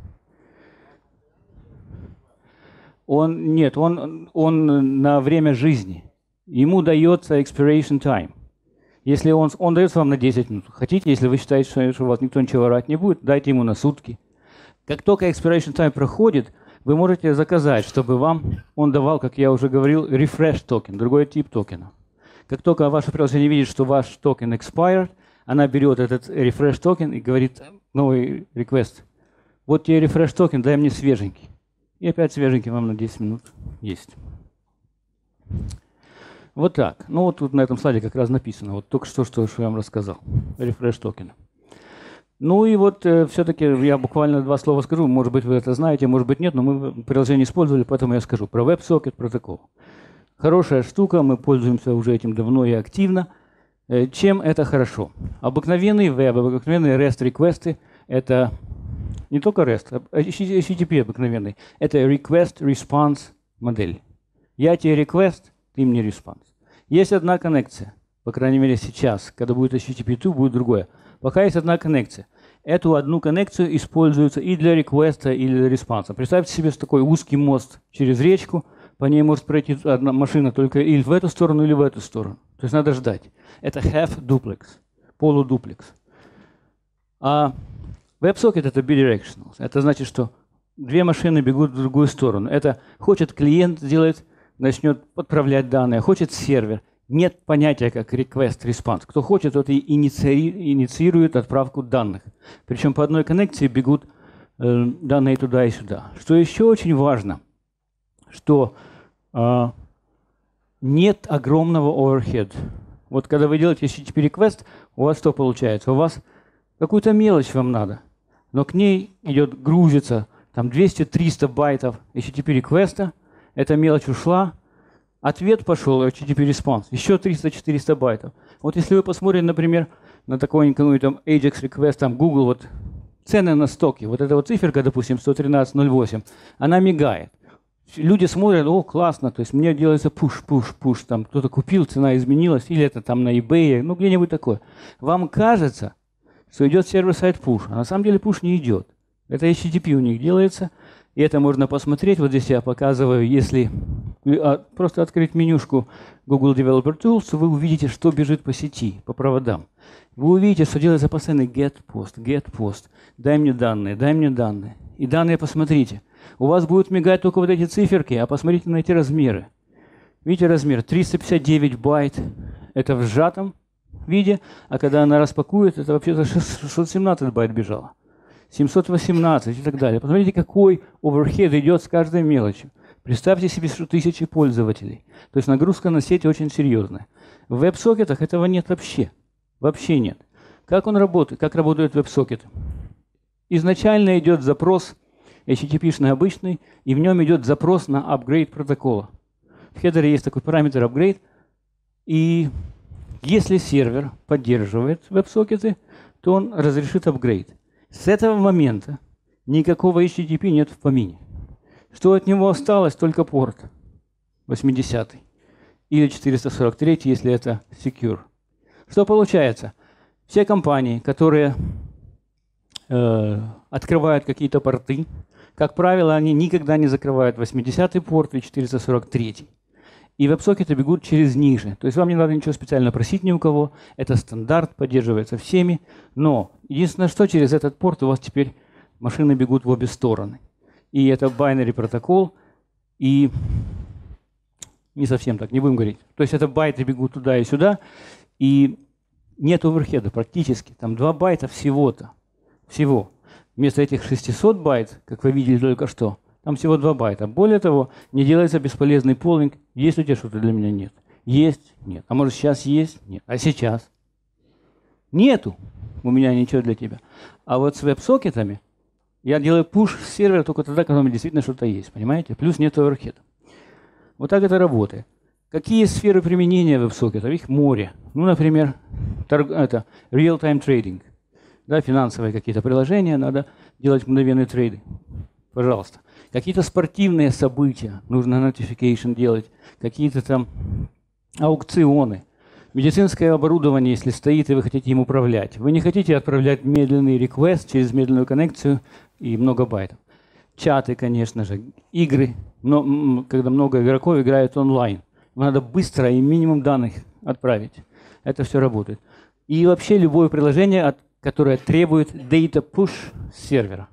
Он на время жизни. Ему дается expiration time. Если он дается вам на 10 минут. Хотите, если вы считаете, что у вас никто ничего орать не будет, дайте ему на сутки. Как только expiration time проходит, вы можете заказать, чтобы вам он давал, как я уже говорил, refresh токен, другой тип токена. Как только ваше приложение видит, что ваш токен expired, она берет этот refresh токен и говорит новый request. Вот тебе refresh токен, дай мне свеженький. И опять свеженький вам на 10 минут есть. Вот так. Ну вот тут на этом слайде как раз написано. Вот только что я вам рассказал. Рефреш токена. Ну и вот все-таки я буквально два слова скажу. Может быть, вы это знаете, может быть, нет, но мы приложение использовали, поэтому я скажу. Про WebSocket протокол. Хорошая штука, мы пользуемся уже этим давно и активно. Чем это хорошо? Обыкновенные веб, обыкновенные REST-реквесты — это не только REST, а HTTP обыкновенный. Это request-response модель. Я тебе request, ты мне response. Есть одна коннекция. По крайней мере сейчас, когда будет HTTP2, будет другое. Пока есть одна коннекция. Эту одну коннекцию используется и для реквеста, и для респонса. Представьте себе такой узкий мост через речку. По ней может пройти одна машина только или в эту сторону, или в эту сторону. То есть надо ждать. Это half-duplex, полудуплекс. А WebSocket — это bidirectional. Это значит, что две машины бегут в другую сторону. Это хочет клиент сделать, начнет отправлять данные, хочет сервер. Нет понятия как request-response. Кто хочет, тот и инициирует отправку данных. Причем по одной коннекции бегут данные туда и сюда. Что еще очень важно, что нет огромного overhead. Вот когда вы делаете HTTP-request, у вас что получается? У вас какую-то мелочь вам надо, но к ней идет, грузится там 200-300 байтов HTTP-реквеста. Эта мелочь ушла, ответ пошел, HTTP-response, еще 300-400 байтов. Вот если вы посмотрите, например, на такой там Ajax request, там Google, вот цены на стоки, вот эта вот циферка, допустим, 113.08, она мигает. Люди смотрят, о, классно, то есть мне делается пуш, там кто-то купил, цена изменилась, или это там на eBay, ну где-нибудь такое. Вам кажется, что идет сервер-сайт пуш, а на самом деле пуш не идет. Это HTTP у них делается. И это можно посмотреть. Вот здесь я показываю, если просто открыть менюшку Google Developer Tools, вы увидите, что бежит по сети, по проводам. Вы увидите, что делается постоянный get post, дай мне данные. И данные посмотрите. У вас будут мигать только вот эти циферки, а посмотрите на эти размеры. Видите размер? 359 байт. Это в сжатом виде, а когда она распакует, это вообще-то 617 байт бежало. 718 и так далее. Посмотрите, какой оверхед идет с каждой мелочью. Представьте себе, что тысячи пользователей. То есть нагрузка на сеть очень серьезная. В веб-сокетах этого нет вообще. Вообще нет. Как он работает? Как работает веб-сокет? Изначально идет запрос HTTP-шный обычный, и в нем идет запрос на апгрейд протокола. В хедере есть такой параметр апгрейд. И если сервер поддерживает веб-сокеты, то он разрешит апгрейд. С этого момента никакого HTTP нет в помине. Что от него осталось? Только порт 80 или 443, если это secure. Что получается? Все компании, которые открывают какие-то порты, как правило, они никогда не закрывают 80 порт или 443. И веб-сокеты бегут через ниже. То есть вам не надо ничего специально просить ни у кого. Это стандарт, поддерживается всеми. Но единственное, что через этот порт у вас теперь машины бегут в обе стороны. И это binary протокол. И не совсем так, не будем говорить. То есть это байты бегут туда и сюда. И нет оверхеда практически. Там 2 байта всего-то. Всего. Вместо этих 600 байт, как вы видели только что, там всего 2 байта. Более того, не делается бесполезный полинг. Есть у тебя что-то для меня? Нет. Есть? Нет. А может сейчас есть? Нет. А сейчас? Нету. У меня ничего для тебя. А вот с веб-сокетами я делаю пуш с сервера только тогда, когда у меня действительно что-то есть. Понимаете? Плюс нет оверхеда. Вот так это работает. Какие сферы применения веб-сокетов? Их море. Ну, например, это real-time trading. Да, финансовые какие-то приложения, надо делать мгновенные трейды. Пожалуйста. Какие-то спортивные события, нужно notification делать, какие-то там аукционы, медицинское оборудование, если стоит, и вы хотите им управлять. Вы не хотите отправлять медленный request через медленную коннекцию и много байтов. Чаты, конечно же, игры, но когда много игроков играют онлайн. Вам надо быстро и минимум данных отправить. Это все работает. И вообще любое приложение, которое требует data push с сервера,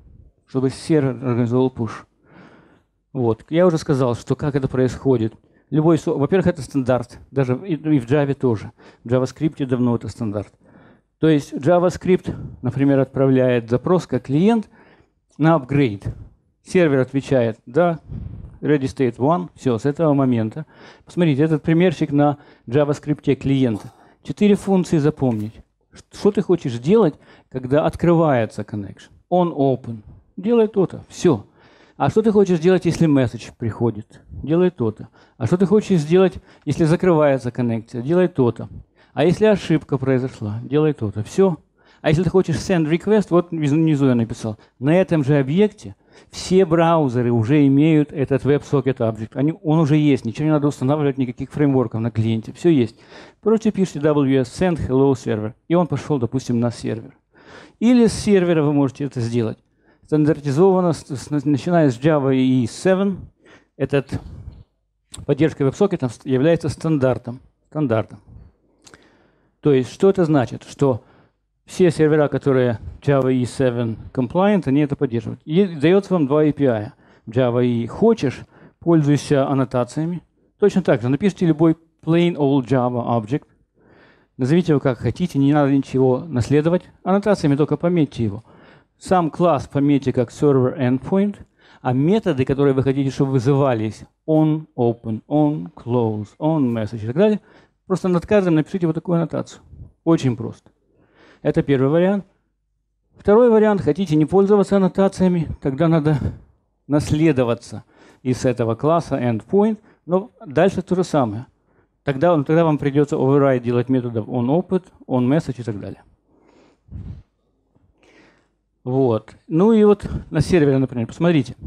чтобы сервер организовал push. Вот. Я уже сказал, что как это происходит. Любой, во-первых, это стандарт, даже и в Java тоже. В JavaScript давно это стандарт. То есть JavaScript, например, отправляет запрос как клиент на апгрейд. Сервер отвечает, да, ready state one, все, с этого момента. Посмотрите, этот примерчик на JavaScript клиента. 4 функции запомнить. Что ты хочешь делать, когда открывается connection? On open. Делай то-то, все. А что ты хочешь делать, если месседж приходит? Делай то-то. А что ты хочешь сделать, если закрывается коннекция? Делай то-то. А если ошибка произошла? Делай то-то. Все. А если ты хочешь send request, вот внизу я написал, на этом же объекте все браузеры уже имеют этот WebSocket Object. Он уже есть, ничего не надо устанавливать, никаких фреймворков на клиенте. Все есть. Короче, пишите WS send hello server. И он пошел, допустим, на сервер. Или с сервера вы можете это сделать. Стандартизовано, начиная с Java EE 7, поддержка WebSocket является стандартом. То есть, что это значит? Что все сервера, которые Java EE 7 compliant, они это поддерживают. И дается вам 2 API. Java EE хочешь, пользуйся аннотациями. Точно так же напишите любой plain old Java object. Назовите его как хотите, не надо ничего наследовать. Аннотациями только пометьте его. Сам класс пометьте как server endpoint, а методы, которые вы хотите, чтобы вызывались, on open, on close, on message и так далее, просто над каждым напишите вот такую аннотацию. Очень просто. Это первый вариант. Второй вариант. Хотите не пользоваться аннотациями, тогда надо наследоваться из этого класса endpoint, но дальше то же самое. Тогда вам придется override делать методов on open, on message и так далее. Вот. Ну и вот на сервере, например, посмотрите.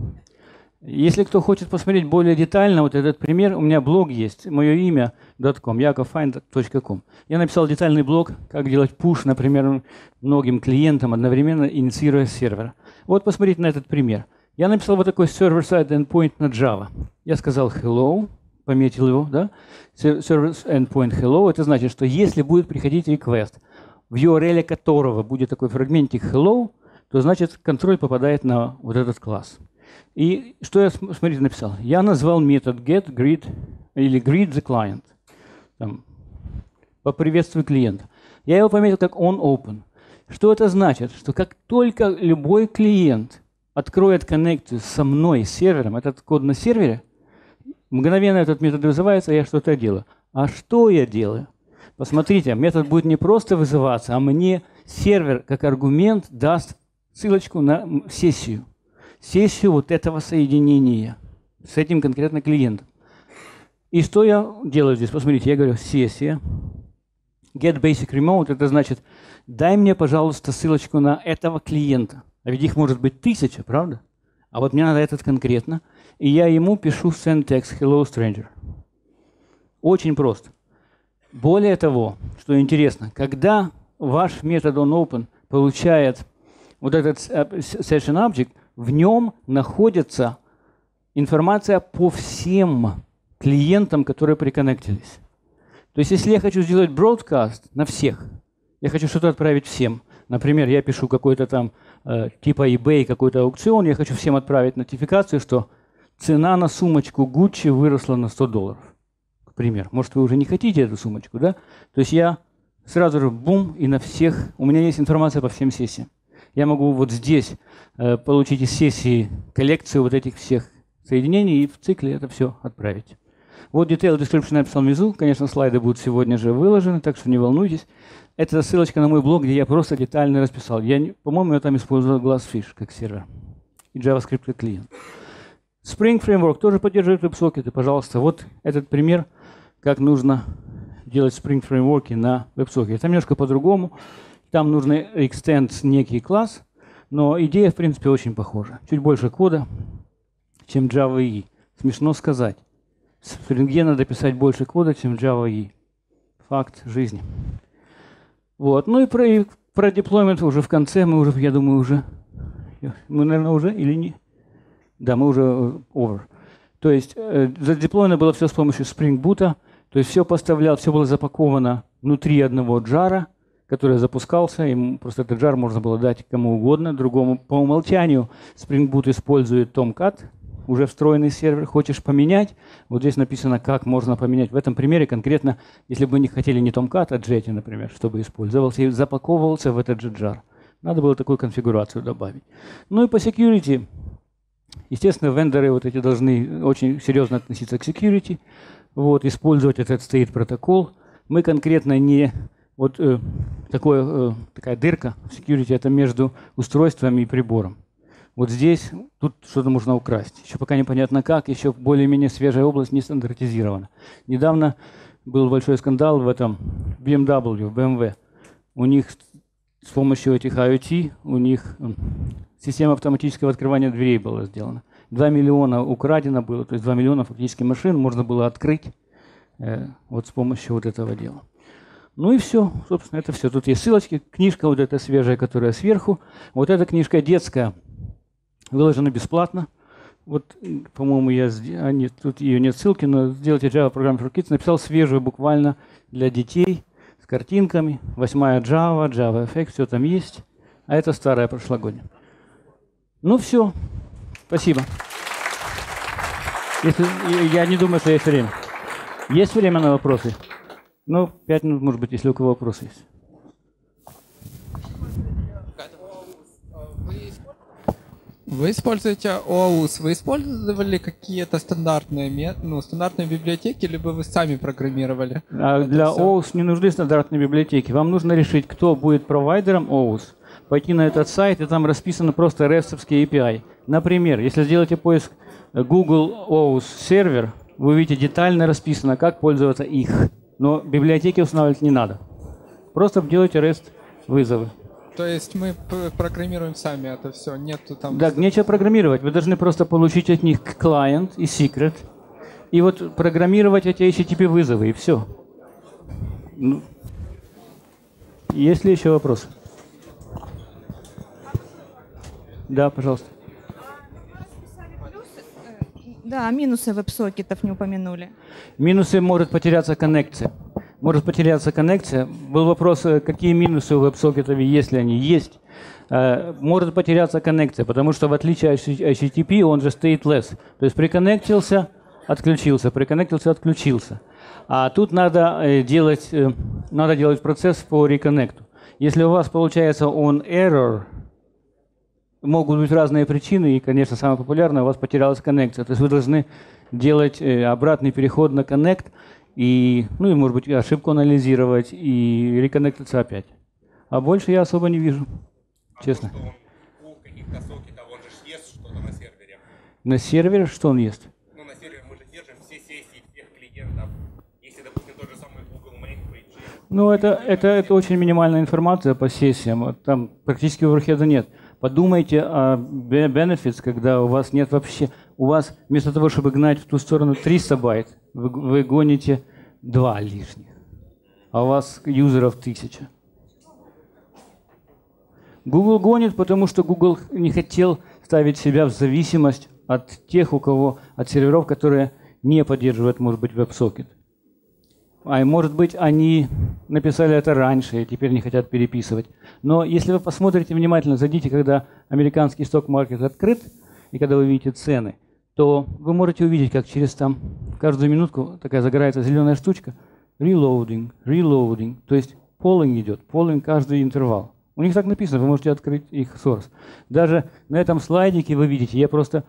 Если кто хочет посмотреть более детально вот этот пример, у меня блог есть, мое имя .com, yakovfine.com. Я написал детальный блог, как делать push, например, многим клиентам, одновременно инициируя сервер. Вот посмотрите на этот пример. Я написал вот такой server-side endpoint на Java. Я сказал hello, пометил его, да? Server endpoint hello, это значит, что если будет приходить request, в URL которого будет такой фрагментик hello, то значит контроль попадает на вот этот класс. И что я, смотрите, написал? Я назвал метод get, greet или greet the client. Там, поприветствую клиента. Я его пометил как on open. Что это значит? Что как только любой клиент откроет коннекцию со мной, с сервером, этот код на сервере, мгновенно этот метод вызывается, а я что-то делаю. А что я делаю? Посмотрите, метод будет не просто вызываться, а мне сервер как аргумент даст ссылочку на сессию. Сессию вот этого соединения с этим конкретно клиентом. И что я делаю здесь? Посмотрите, я говорю сессия. Get basic remote, это значит, дай мне, пожалуйста, ссылочку на этого клиента. А ведь их может быть 1000, правда? А вот мне надо этот конкретно. И я ему пишу send text hello stranger. Очень просто. Более того, что интересно, когда ваш метод onOpen получает вот этот session object, в нем находится информация по всем клиентам, которые приконнектились. То есть, если я хочу сделать broadcast на всех, я хочу что-то отправить всем. Например, я пишу какой-то там типа eBay, какой-то аукцион, я хочу всем отправить нотификацию, что цена на сумочку Gucci выросла на $100. К примеру. Может, вы уже не хотите эту сумочку, да? То есть, я сразу же бум, и на всех, у меня есть информация по всем сессиям. Я могу вот здесь получить из сессии коллекцию вот этих всех соединений и в цикле это все отправить. Вот detail description я написал внизу. Конечно, слайды будут сегодня же выложены, так что не волнуйтесь. Это ссылочка на мой блог, где я просто детально расписал. Я, по-моему, я там использовал GlassFish как сервер и JavaScript как клиент. Spring Framework тоже поддерживает WebSocket. И, пожалуйста, вот этот пример, как нужно делать Spring Framework на WebSocket. Там немножко по-другому. Там нужно extend некий класс, но идея, в принципе, очень похожа. Чуть больше кода, чем Java EE. Смешно сказать. В Spring надо писать больше кода, чем Java EE. Факт жизни. Вот. Ну и про deployment уже в конце. Мы уже, я думаю, уже... Мы, наверное, уже или не? Да, мы уже over. То есть задеплойно было все с помощью Spring Boot. То есть все поставлял, все было запаковано внутри одного джара, который запускался, им просто этот жар можно было дать кому угодно, другому. По умолчанию Spring Boot использует Tomcat, уже встроенный сервер, хочешь поменять. Вот здесь написано, как можно поменять. В этом примере конкретно, если бы мы не хотели не Tomcat, а Jetty, например, чтобы использовался и запаковывался в этот же джар. Надо было такую конфигурацию добавить. Ну и по security. Естественно, вендоры вот эти должны очень серьезно относиться к security, вот, использовать этот state протокол. Мы конкретно не... Вот такая дырка в security — это между устройствами и прибором. Вот здесь, тут что-то можно украсть. Еще пока непонятно как, еще более-менее свежая область не стандартизирована. Недавно был большой скандал в этом BMW. У них с помощью этих IoT, у них система автоматического открывания дверей была сделана. 2 миллиона украдено было, то есть 2 миллиона фактически машин можно было открыть вот с помощью вот этого дела. Ну и все, собственно, это все. Тут есть ссылочки, книжка вот эта свежая, которая сверху. Вот эта книжка детская, выложена бесплатно. Вот, по-моему, тут ее нет ссылки, но сделайте Java Program for Kids. Написал свежую буквально для детей с картинками. 8-я Java, JavaFX, все там есть. А это старая прошлогодняя. Ну все, спасибо. Если, я не думаю, что есть время. Есть время на вопросы? Ну, 5 минут, может быть, если у кого вопрос есть. Вы используете OAuth, вы использовали какие-то стандартные, стандартные библиотеки, либо вы сами программировали? Для OAuth не нужны стандартные библиотеки. Вам нужно решить, кто будет провайдером OAuth, пойти на этот сайт, и там расписано просто REST-овские API. Например, если сделаете поиск Google OAuth сервер, вы увидите детально расписано, как пользоваться их. Но библиотеки устанавливать не надо. Просто делайте REST-вызовы. То есть мы программируем сами это все? Нету там... Да, нечего программировать. Вы должны просто получить от них client и secret. И вот программировать эти HTTP-вызовы, и все. Ну. Есть ли еще вопросы? Да, пожалуйста. Да, минусы веб-сокетов не упомянули. Минусы — может потеряться коннекция. Может потеряться коннекция. Был вопрос, какие минусы у веб-сокетов, если они есть. Может потеряться коннекция, потому что в отличие от HTTP он же stateless. То есть приконнектился, отключился, приконнектился, отключился. А тут надо делать процесс по реконнекту. Если у вас получается on error, могут быть разные причины, и, конечно, самое популярное — у вас потерялась коннекция. То есть вы должны делать обратный переход на коннект, и, ну, и, может быть, ошибку анализировать, и реконнектиться опять. А больше я особо не вижу, честно. У каких-то сокетов он же ест что-то на сервере. На сервере? Что он ест? Ну, на сервере мы же держим все сессии всех клиентов. Если, допустим, тот же самый Google MainPage. Ну, это очень минимальная информация по сессиям. Там практически оверхеда нет. Подумайте о benefits, когда у вас нет вообще, у вас вместо того, чтобы гнать в ту сторону 300 байт, вы гоните 2 лишних, а у вас юзеров 1000. Google гонит, потому что Google не хотел ставить себя в зависимость от тех, от серверов, которые не поддерживают, может быть, WebSocket. А может быть, они написали это раньше и теперь не хотят переписывать. Но если вы посмотрите внимательно, зайдите, когда американский сток-маркет открыт, и когда вы видите цены, то вы можете увидеть, как через там каждую минутку такая загорается зеленая штучка. Reloading, reloading. То есть polling идет, polling каждый интервал. У них так написано, вы можете открыть их source. Даже на этом слайдике вы видите, я просто,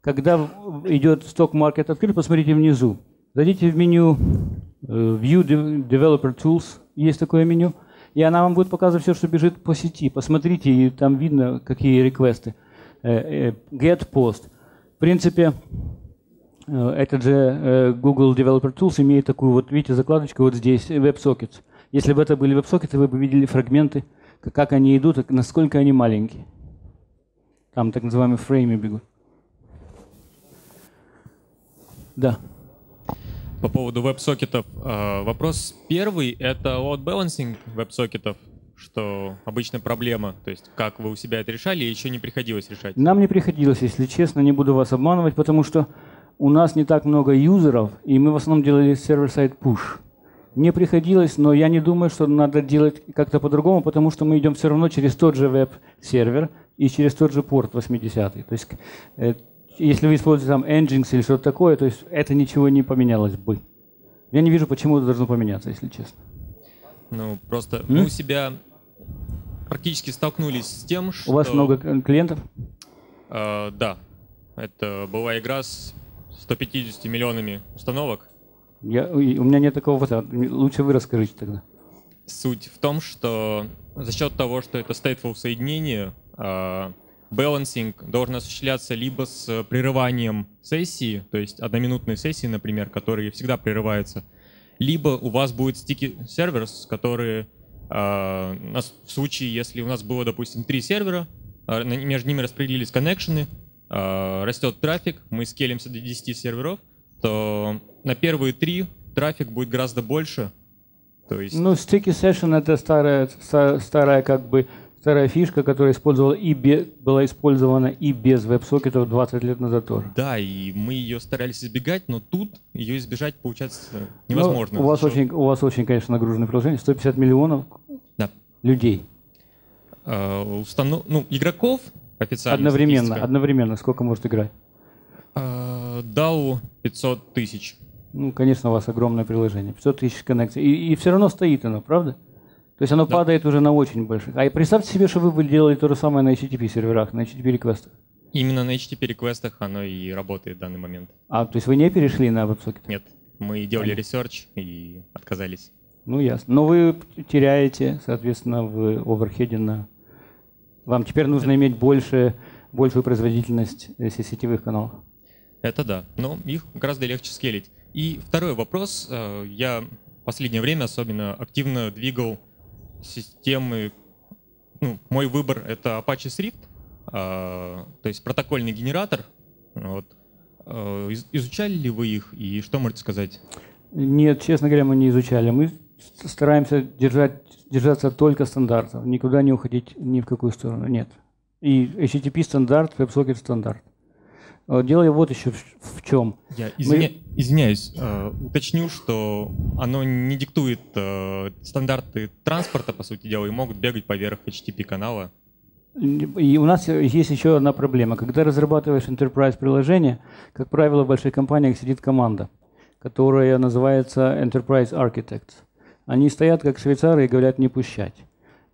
когда идет сток-маркет открыт, посмотрите внизу. Зайдите в меню View Developer Tools, есть такое меню, и она вам будет показывать все, что бежит по сети. Посмотрите, и там видно, какие реквесты. Get Post. В принципе, этот же Google Developer Tools имеет такую, вот видите, закладочку вот здесь, WebSockets. Если бы это были WebSockets, вы бы видели фрагменты, как они идут, и насколько они маленькие. Там так называемые фреймы бегут. Да. По поводу веб-сокетов. Вопрос первый — это load balancing веб-сокетов, что обычная проблема. То есть как вы у себя это решали, еще не приходилось решать? Нам не приходилось, если честно, не буду вас обманывать, потому что у нас не так много юзеров, и мы в основном делали сервер-сайд push. Не приходилось, но я не думаю, что надо делать как-то по-другому, потому что мы идем все равно через тот же веб-сервер и через тот же порт 80. То есть если вы используете там Nginx или что-то такое, то есть это ничего не поменялось бы. Я не вижу, почему это должно поменяться, если честно. Ну, просто мы у себя практически столкнулись с тем, что… У вас много клиентов? Да. Это была игра с 150 миллионами установок. У меня нет такого опыта. Лучше вы расскажите тогда. Суть в том, что за счет того, что это stateful соединение, балансинг должен осуществляться либо с прерыванием сессии, то есть одноминутные сессии, например, которые всегда прерываются, либо у вас будет стики сервер, которые в случае, если у нас было, допустим, 3 сервера, между ними распределились коннекшены, растет трафик, мы скелимся до 10 серверов, то на первые 3 трафик будет гораздо больше. То есть... Ну, sticky session — это старая фишка, которая была использована и без веб-сокетов 20 лет назад тоже. Да, и мы ее старались избегать, но тут ее избежать, получается, невозможно. Ну, у вас очень, конечно, нагруженное приложение. 150 миллионов людей. Ну, игроков официально. Одновременно. Сколько может играть? DAO 500 тысяч. Ну, конечно, у вас огромное приложение. 500 тысяч коннекций. И все равно стоит оно, правда? То есть оно падает уже на очень больших. А и представьте себе, что вы делали то же самое на HTTP серверах, на HTTP реквестах. Именно на HTTP реквестах оно и работает в данный момент. А, то есть вы не перешли на WebSocket? Нет. Мы делали ресерч и отказались. Ну, ясно. Но вы теряете, соответственно, в оверхеде на… Вам теперь нужно иметь большую производительность сетевых каналов. Это да. Но их гораздо легче скейлить. И второй вопрос. Я в последнее время особенно активно двигал системы, ну, мой выбор — это Apache Thrift, то есть протокольный генератор. Вот. Изучали ли вы их и что можете сказать? Нет, честно говоря, мы не изучали. Мы стараемся держаться только стандартов, никуда не уходить ни в какую сторону, нет. И HTTP стандарт, WebSocket стандарт. Дело вот еще в чем. Я извиняюсь, уточню, что оно не диктует стандарты транспорта, по сути дела, и могут бегать поверх HTTP канала. И у нас есть еще одна проблема. Когда разрабатываешь enterprise приложение, как правило, в больших компаниях сидит команда, которая называется Enterprise Architects. Они стоят как швейцары и говорят не пущать.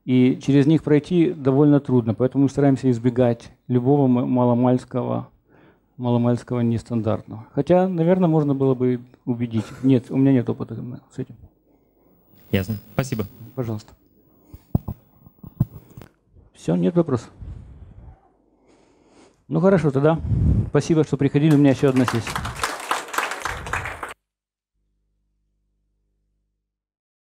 И через них пройти довольно трудно, поэтому мы стараемся избегать любого маломальского нестандартного. Хотя, наверное, можно было бы убедить. Нет, у меня нет опыта с этим. Ясно. Спасибо. Пожалуйста. Все, нет вопросов. Ну хорошо, тогда спасибо, что приходили. У меня еще одна сессия.